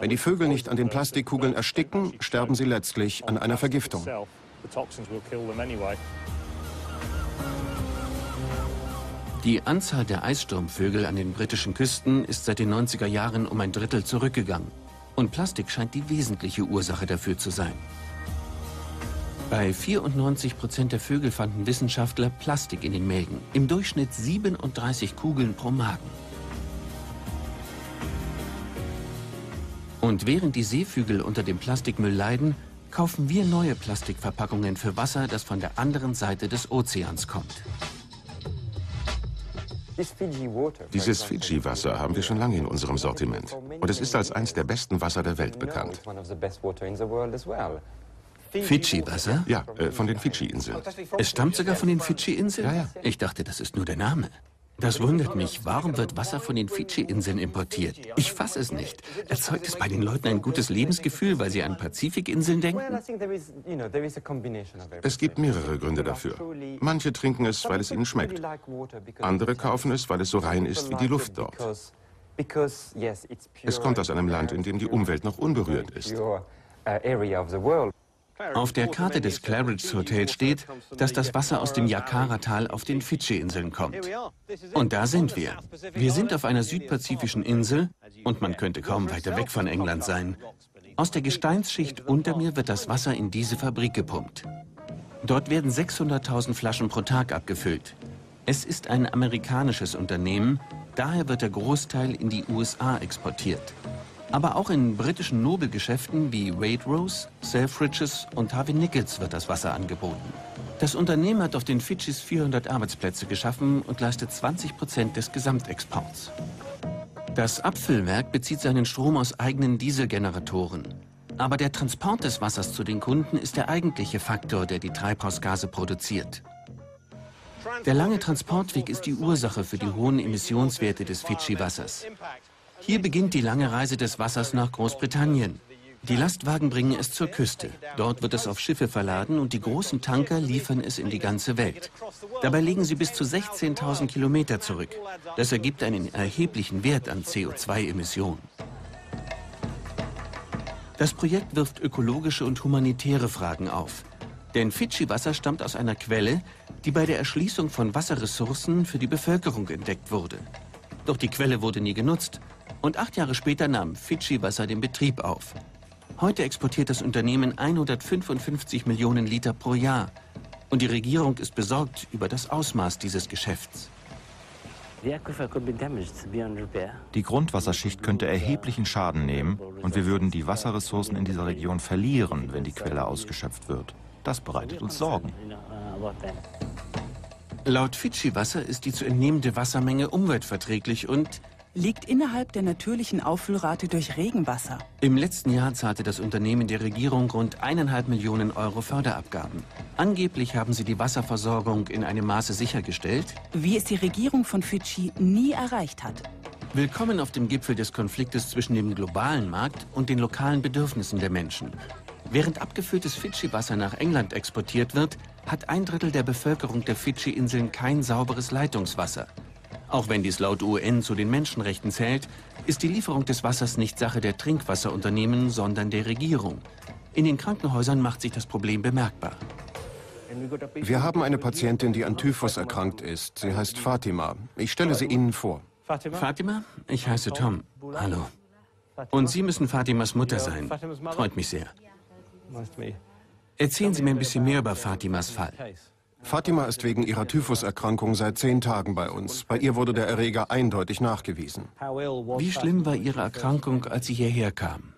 Wenn die Vögel nicht an den Plastikkugeln ersticken, sterben sie letztlich an einer Vergiftung. Die Anzahl der Eissturmvögel an den britischen Küsten ist seit den 90er Jahren um 1/3 zurückgegangen. Und Plastik scheint die wesentliche Ursache dafür zu sein. Bei 94% der Vögel fanden Wissenschaftler Plastik in den Mägen. Im Durchschnitt 37 Kugeln pro Magen. Und während die Seevögel unter dem Plastikmüll leiden, kaufen wir neue Plastikverpackungen für Wasser, das von der anderen Seite des Ozeans kommt. Dieses Fiji-Wasser haben wir schon lange in unserem Sortiment. Und es ist als eines der besten Wasser der Welt bekannt. Fiji-Wasser? Ja, von den Fiji-Inseln. Es stammt sogar von den Fiji-Inseln? Ja. Ich dachte, das ist nur der Name. Das wundert mich. Warum wird Wasser von den Fiji-Inseln importiert? Ich fasse es nicht. Erzeugt es bei den Leuten ein gutes Lebensgefühl, weil sie an Pazifikinseln denken? Es gibt mehrere Gründe dafür. Manche trinken es, weil es ihnen schmeckt. Andere kaufen es, weil es so rein ist wie die Luft dort. Es kommt aus einem Land, in dem die Umwelt noch unberührt ist. Auf der Karte des Claridge's Hotel steht, dass das Wasser aus dem Yakara-Tal auf den Fidschi-Inseln kommt. Und da sind wir. Wir sind auf einer südpazifischen Insel und man könnte kaum weiter weg von England sein. Aus der Gesteinsschicht unter mir wird das Wasser in diese Fabrik gepumpt. Dort werden 600.000 Flaschen pro Tag abgefüllt. Es ist ein amerikanisches Unternehmen, daher wird der Großteil in die USA exportiert. Aber auch in britischen Nobelgeschäften wie Waitrose, Selfridges und Harvey Nichols wird das Wasser angeboten. Das Unternehmen hat auf den Fidschis 400 Arbeitsplätze geschaffen und leistet 20% des Gesamtexports. Das Abfüllwerk bezieht seinen Strom aus eigenen Dieselgeneratoren. Aber der Transport des Wassers zu den Kunden ist der eigentliche Faktor, der die Treibhausgase produziert. Der lange Transportweg ist die Ursache für die hohen Emissionswerte des Fidschi-Wassers. Hier beginnt die lange Reise des Wassers nach Großbritannien. Die Lastwagen bringen es zur Küste. Dort wird es auf Schiffe verladen und die großen Tanker liefern es in die ganze Welt. Dabei legen sie bis zu 16.000 Kilometer zurück. Das ergibt einen erheblichen Wert an CO2-Emissionen. Das Projekt wirft ökologische und humanitäre Fragen auf. Denn Fidschi-Wasser stammt aus einer Quelle, die bei der Erschließung von Wasserressourcen für die Bevölkerung entdeckt wurde. Doch die Quelle wurde nie genutzt und 8 Jahre später nahm Fidschi-Wasser den Betrieb auf. Heute exportiert das Unternehmen 155 Millionen Liter pro Jahr. Und die Regierung ist besorgt über das Ausmaß dieses Geschäfts. Die Grundwasserschicht könnte erheblichen Schaden nehmen und wir würden die Wasserressourcen in dieser Region verlieren, wenn die Quelle ausgeschöpft wird. Das bereitet uns Sorgen. Laut Fidschi-Wasser ist die zu entnehmende Wassermenge umweltverträglich und liegt innerhalb der natürlichen Auffüllrate durch Regenwasser. Im letzten Jahr zahlte das Unternehmen der Regierung rund 1,5 Millionen Euro Förderabgaben. Angeblich haben sie die Wasserversorgung in einem Maße sichergestellt, wie es die Regierung von Fidschi nie erreicht hat. Willkommen auf dem Gipfel des Konfliktes zwischen dem globalen Markt und den lokalen Bedürfnissen der Menschen. Während abgefülltes Fidschi-Wasser nach England exportiert wird, hat 1/3 der Bevölkerung der Fidschi-Inseln kein sauberes Leitungswasser. Auch wenn dies laut UN zu den Menschenrechten zählt, ist die Lieferung des Wassers nicht Sache der Trinkwasserunternehmen, sondern der Regierung. In den Krankenhäusern macht sich das Problem bemerkbar. Wir haben eine Patientin, die an Typhus erkrankt ist. Sie heißt Fatima. Ich stelle sie Ihnen vor. Fatima? Ich heiße Tom. Hallo. Und Sie müssen Fatimas Mutter sein. Freut mich sehr. Erzählen Sie mir ein bisschen mehr über Fatimas Fall. Fatima ist wegen ihrer Typhuserkrankung seit 10 Tagen bei uns. Bei ihr wurde der Erreger eindeutig nachgewiesen. Wie schlimm war ihre Erkrankung, als sie hierher kam?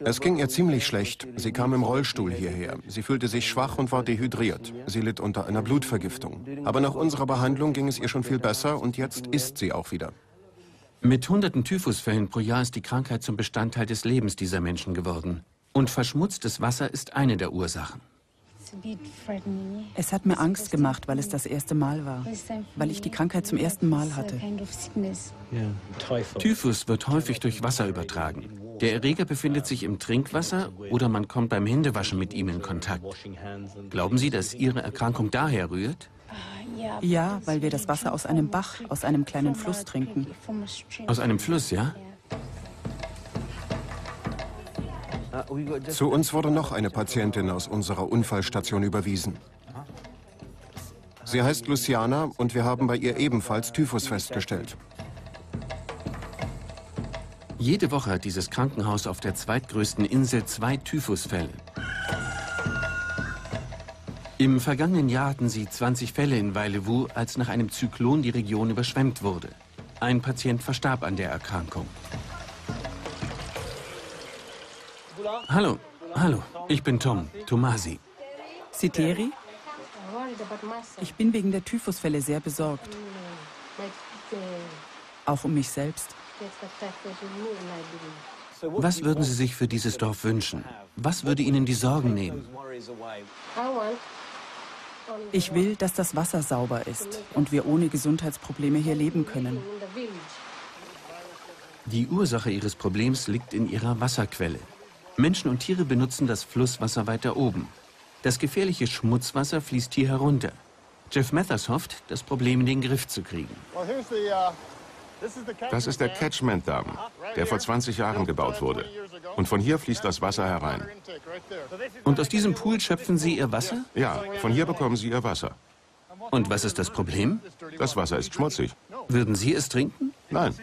Es ging ihr ziemlich schlecht. Sie kam im Rollstuhl hierher. Sie fühlte sich schwach und war dehydriert. Sie litt unter einer Blutvergiftung. Aber nach unserer Behandlung ging es ihr schon viel besser und jetzt isst sie auch wieder. Mit hunderten Typhusfällen pro Jahr ist die Krankheit zum Bestandteil des Lebens dieser Menschen geworden. Und verschmutztes Wasser ist eine der Ursachen. Es hat mir Angst gemacht, weil es das erste Mal war, weil ich die Krankheit zum ersten Mal hatte. Typhus wird häufig durch Wasser übertragen. Der Erreger befindet sich im Trinkwasser oder man kommt beim Händewaschen mit ihm in Kontakt. Glauben Sie, dass Ihre Erkrankung daher rührt? Ja, weil wir das Wasser aus einem Bach, aus einem kleinen Fluss trinken. Aus einem Fluss, ja? Zu uns wurde noch eine Patientin aus unserer Unfallstation überwiesen. Sie heißt Luciana und wir haben bei ihr ebenfalls Typhus festgestellt. Jede Woche hat dieses Krankenhaus auf der zweitgrößten Insel 2 Typhusfälle. Im vergangenen Jahr hatten sie 20 Fälle in Wailevu, als nach einem Zyklon die Region überschwemmt wurde. Ein Patient verstarb an der Erkrankung. Hallo, hallo, ich bin Tom, Tomasi. Siteri? Ich bin wegen der Typhusfälle sehr besorgt. Auch um mich selbst. Was würden Sie sich für dieses Dorf wünschen? Was würde Ihnen die Sorgen nehmen? Ich will, dass das Wasser sauber ist und wir ohne Gesundheitsprobleme hier leben können. Die Ursache Ihres Problems liegt in Ihrer Wasserquelle. Menschen und Tiere benutzen das Flusswasser weiter oben. Das gefährliche Schmutzwasser fließt hier herunter. Jeff Mathers hofft, das Problem in den Griff zu kriegen. Das ist der Catchment-Damm, der vor 20 Jahren gebaut wurde. Und von hier fließt das Wasser herein. Und aus diesem Pool schöpfen Sie Ihr Wasser? Ja, von hier bekommen Sie Ihr Wasser. Und was ist das Problem? Das Wasser ist schmutzig. Würden Sie es trinken? Nein.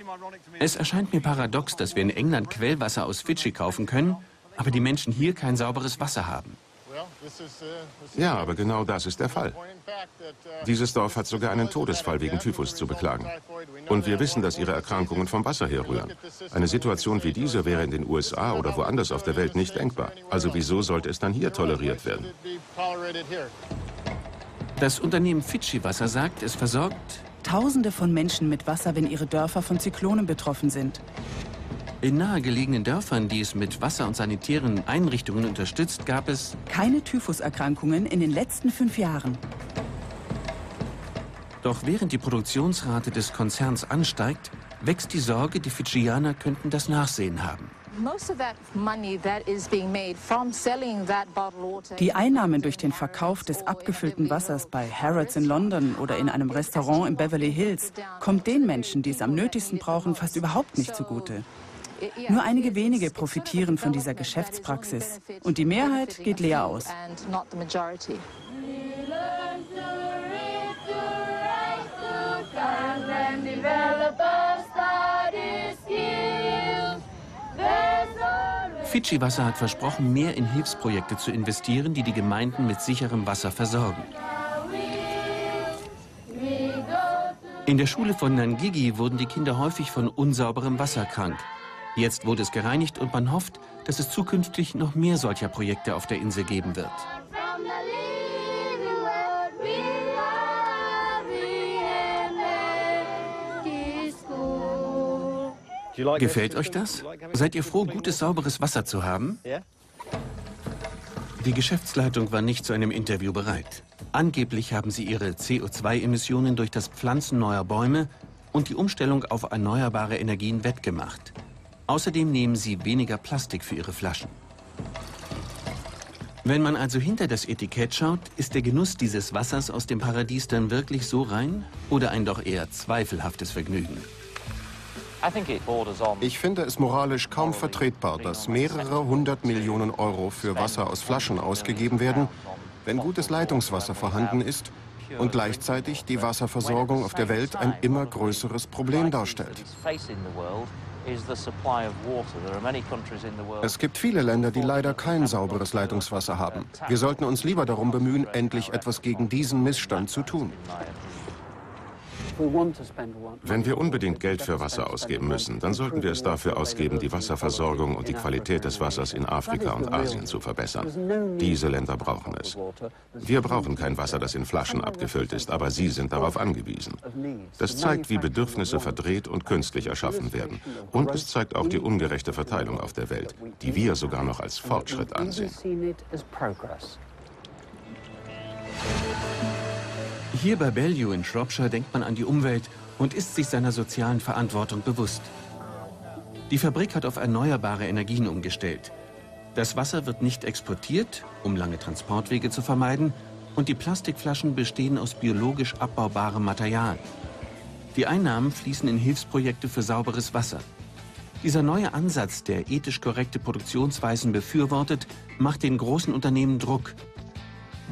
Es erscheint mir paradox, dass wir in England Quellwasser aus Fidschi kaufen können, aber die Menschen hier kein sauberes Wasser haben. Ja, aber genau das ist der Fall. Dieses Dorf hat sogar einen Todesfall wegen Typhus zu beklagen. Und wir wissen, dass ihre Erkrankungen vom Wasser herrühren. Eine Situation wie diese wäre in den USA oder woanders auf der Welt nicht denkbar. Also wieso sollte es dann hier toleriert werden? Das Unternehmen Fidschi-Wasser sagt, es versorgt Tausende von Menschen mit Wasser, wenn ihre Dörfer von Zyklonen betroffen sind. In nahegelegenen Dörfern, die es mit Wasser- und sanitären Einrichtungen unterstützt, gab es keine Typhuserkrankungen in den letzten 5 Jahren. Doch während die Produktionsrate des Konzerns ansteigt, wächst die Sorge, die Fidschianer könnten das Nachsehen haben. Die Einnahmen durch den Verkauf des abgefüllten Wassers bei Harrods in London oder in einem Restaurant in Beverly Hills kommt den Menschen, die es am nötigsten brauchen, fast überhaupt nicht zugute. Nur einige wenige profitieren von dieser Geschäftspraxis und die Mehrheit geht leer aus. Fidschi Wasser hat versprochen, mehr in Hilfsprojekte zu investieren, die die Gemeinden mit sicherem Wasser versorgen. In der Schule von Nangigi wurden die Kinder häufig von unsauberem Wasser krank. Jetzt wurde es gereinigt und man hofft, dass es zukünftig noch mehr solcher Projekte auf der Insel geben wird. Gefällt euch das? Seid ihr froh, gutes, sauberes Wasser zu haben? Die Geschäftsleitung war nicht zu einem Interview bereit. Angeblich haben sie ihre CO2-Emissionen durch das Pflanzen neuer Bäume und die Umstellung auf erneuerbare Energien wettgemacht. Außerdem nehmen sie weniger Plastik für ihre Flaschen. Wenn man also hinter das Etikett schaut, ist der Genuss dieses Wassers aus dem Paradies dann wirklich so rein oder ein doch eher zweifelhaftes Vergnügen? Ich finde es moralisch kaum vertretbar, dass mehrere 100 Millionen Euro für Wasser aus Flaschen ausgegeben werden, wenn gutes Leitungswasser vorhanden ist und gleichzeitig die Wasserversorgung auf der Welt ein immer größeres Problem darstellt. Es gibt viele Länder, die leider kein sauberes Leitungswasser haben. Wir sollten uns lieber darum bemühen, endlich etwas gegen diesen Missstand zu tun. Wenn wir unbedingt Geld für Wasser ausgeben müssen, dann sollten wir es dafür ausgeben, die Wasserversorgung und die Qualität des Wassers in Afrika und Asien zu verbessern. Diese Länder brauchen es. Wir brauchen kein Wasser, das in Flaschen abgefüllt ist, aber sie sind darauf angewiesen. Das zeigt, wie Bedürfnisse verdreht und künstlich erschaffen werden. Und es zeigt auch die ungerechte Verteilung auf der Welt, die wir sogar noch als Fortschritt ansehen. Hier bei Bellevue in Shropshire denkt man an die Umwelt und ist sich seiner sozialen Verantwortung bewusst. Die Fabrik hat auf erneuerbare Energien umgestellt. Das Wasser wird nicht exportiert, um lange Transportwege zu vermeiden, und die Plastikflaschen bestehen aus biologisch abbaubarem Material. Die Einnahmen fließen in Hilfsprojekte für sauberes Wasser. Dieser neue Ansatz, der ethisch korrekte Produktionsweisen befürwortet, macht den großen Unternehmen Druck.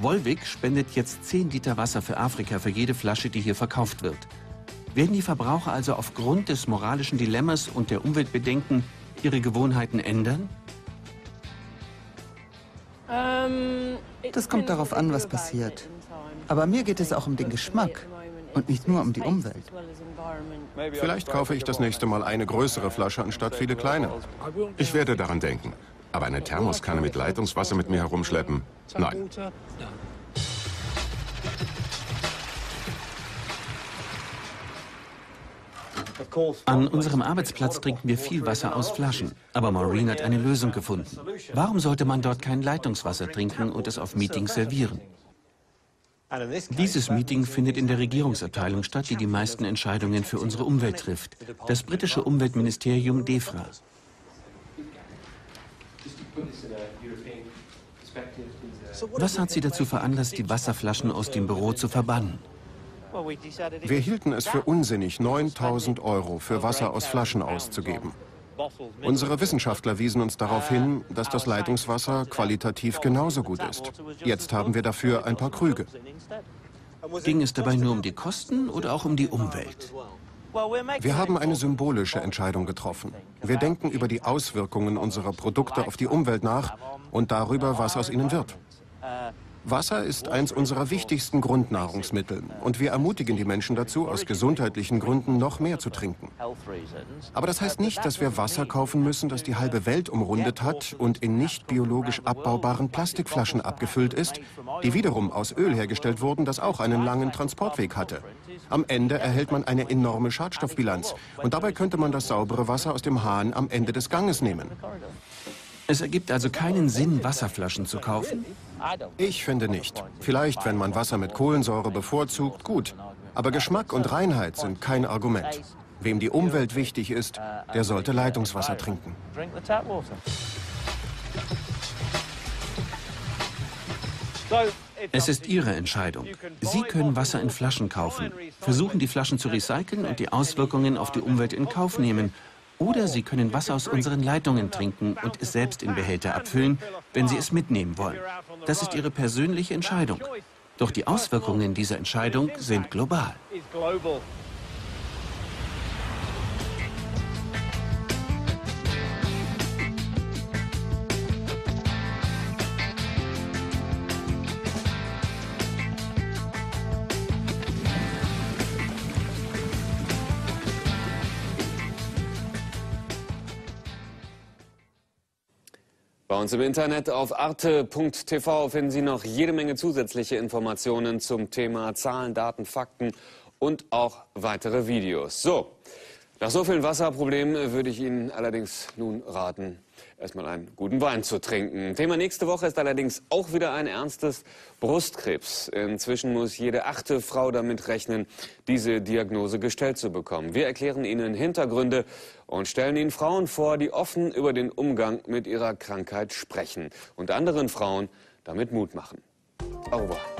Volvic spendet jetzt 10 Liter Wasser für Afrika für jede Flasche, die hier verkauft wird. Werden die Verbraucher also aufgrund des moralischen Dilemmas und der Umweltbedenken ihre Gewohnheiten ändern? Das kommt darauf an, was passiert. Aber mir geht es auch um den Geschmack und nicht nur um die Umwelt. Vielleicht kaufe ich das nächste Mal eine größere Flasche anstatt viele kleine. Ich werde daran denken. Aber eine Thermoskanne mit Leitungswasser mit mir herumschleppen? Nein. An unserem Arbeitsplatz trinken wir viel Wasser aus Flaschen. Aber Maureen hat eine Lösung gefunden. Warum sollte man dort kein Leitungswasser trinken und es auf Meetings servieren? Dieses Meeting findet in der Regierungsabteilung statt, die die meisten Entscheidungen für unsere Umwelt trifft. Das britische Umweltministerium DEFRA. Was hat sie dazu veranlasst, die Wasserflaschen aus dem Büro zu verbannen? Wir hielten es für unsinnig, 9.000 Euro für Wasser aus Flaschen auszugeben. Unsere Wissenschaftler wiesen uns darauf hin, dass das Leitungswasser qualitativ genauso gut ist. Jetzt haben wir dafür ein paar Krüge. Ging es dabei nur um die Kosten oder auch um die Umwelt? Wir haben eine symbolische Entscheidung getroffen. Wir denken über die Auswirkungen unserer Produkte auf die Umwelt nach und darüber, was aus ihnen wird. Wasser ist eins unserer wichtigsten Grundnahrungsmittel und wir ermutigen die Menschen dazu, aus gesundheitlichen Gründen noch mehr zu trinken. Aber das heißt nicht, dass wir Wasser kaufen müssen, das die halbe Welt umrundet hat und in nicht biologisch abbaubaren Plastikflaschen abgefüllt ist, die wiederum aus Öl hergestellt wurden, das auch einen langen Transportweg hatte. Am Ende erhält man eine enorme Schadstoffbilanz und dabei könnte man das saubere Wasser aus dem Hahn am Ende des Ganges nehmen. Es ergibt also keinen Sinn, Wasserflaschen zu kaufen? Ich finde nicht. Vielleicht, wenn man Wasser mit Kohlensäure bevorzugt, gut. Aber Geschmack und Reinheit sind kein Argument. Wem die Umwelt wichtig ist, der sollte Leitungswasser trinken. Es ist Ihre Entscheidung. Sie können Wasser in Flaschen kaufen, versuchen, die Flaschen zu recyceln und die Auswirkungen auf die Umwelt in Kauf nehmen. Oder Sie können Wasser aus unseren Leitungen trinken und es selbst in Behälter abfüllen, wenn Sie es mitnehmen wollen. Das ist Ihre persönliche Entscheidung. Doch die Auswirkungen dieser Entscheidung sind global. Bei uns im Internet auf arte.tv finden Sie noch jede Menge zusätzliche Informationen zum Thema Zahlen, Daten, Fakten und auch weitere Videos. So, nach so vielen Wasserproblemen würde ich Ihnen allerdings nun raten, erstmal einen guten Wein zu trinken. Thema nächste Woche ist allerdings auch wieder ein ernstes: Brustkrebs. Inzwischen muss jede 8. Frau damit rechnen, diese Diagnose gestellt zu bekommen. Wir erklären Ihnen Hintergründe und stellen Ihnen Frauen vor, die offen über den Umgang mit ihrer Krankheit sprechen und anderen Frauen damit Mut machen. Au revoir.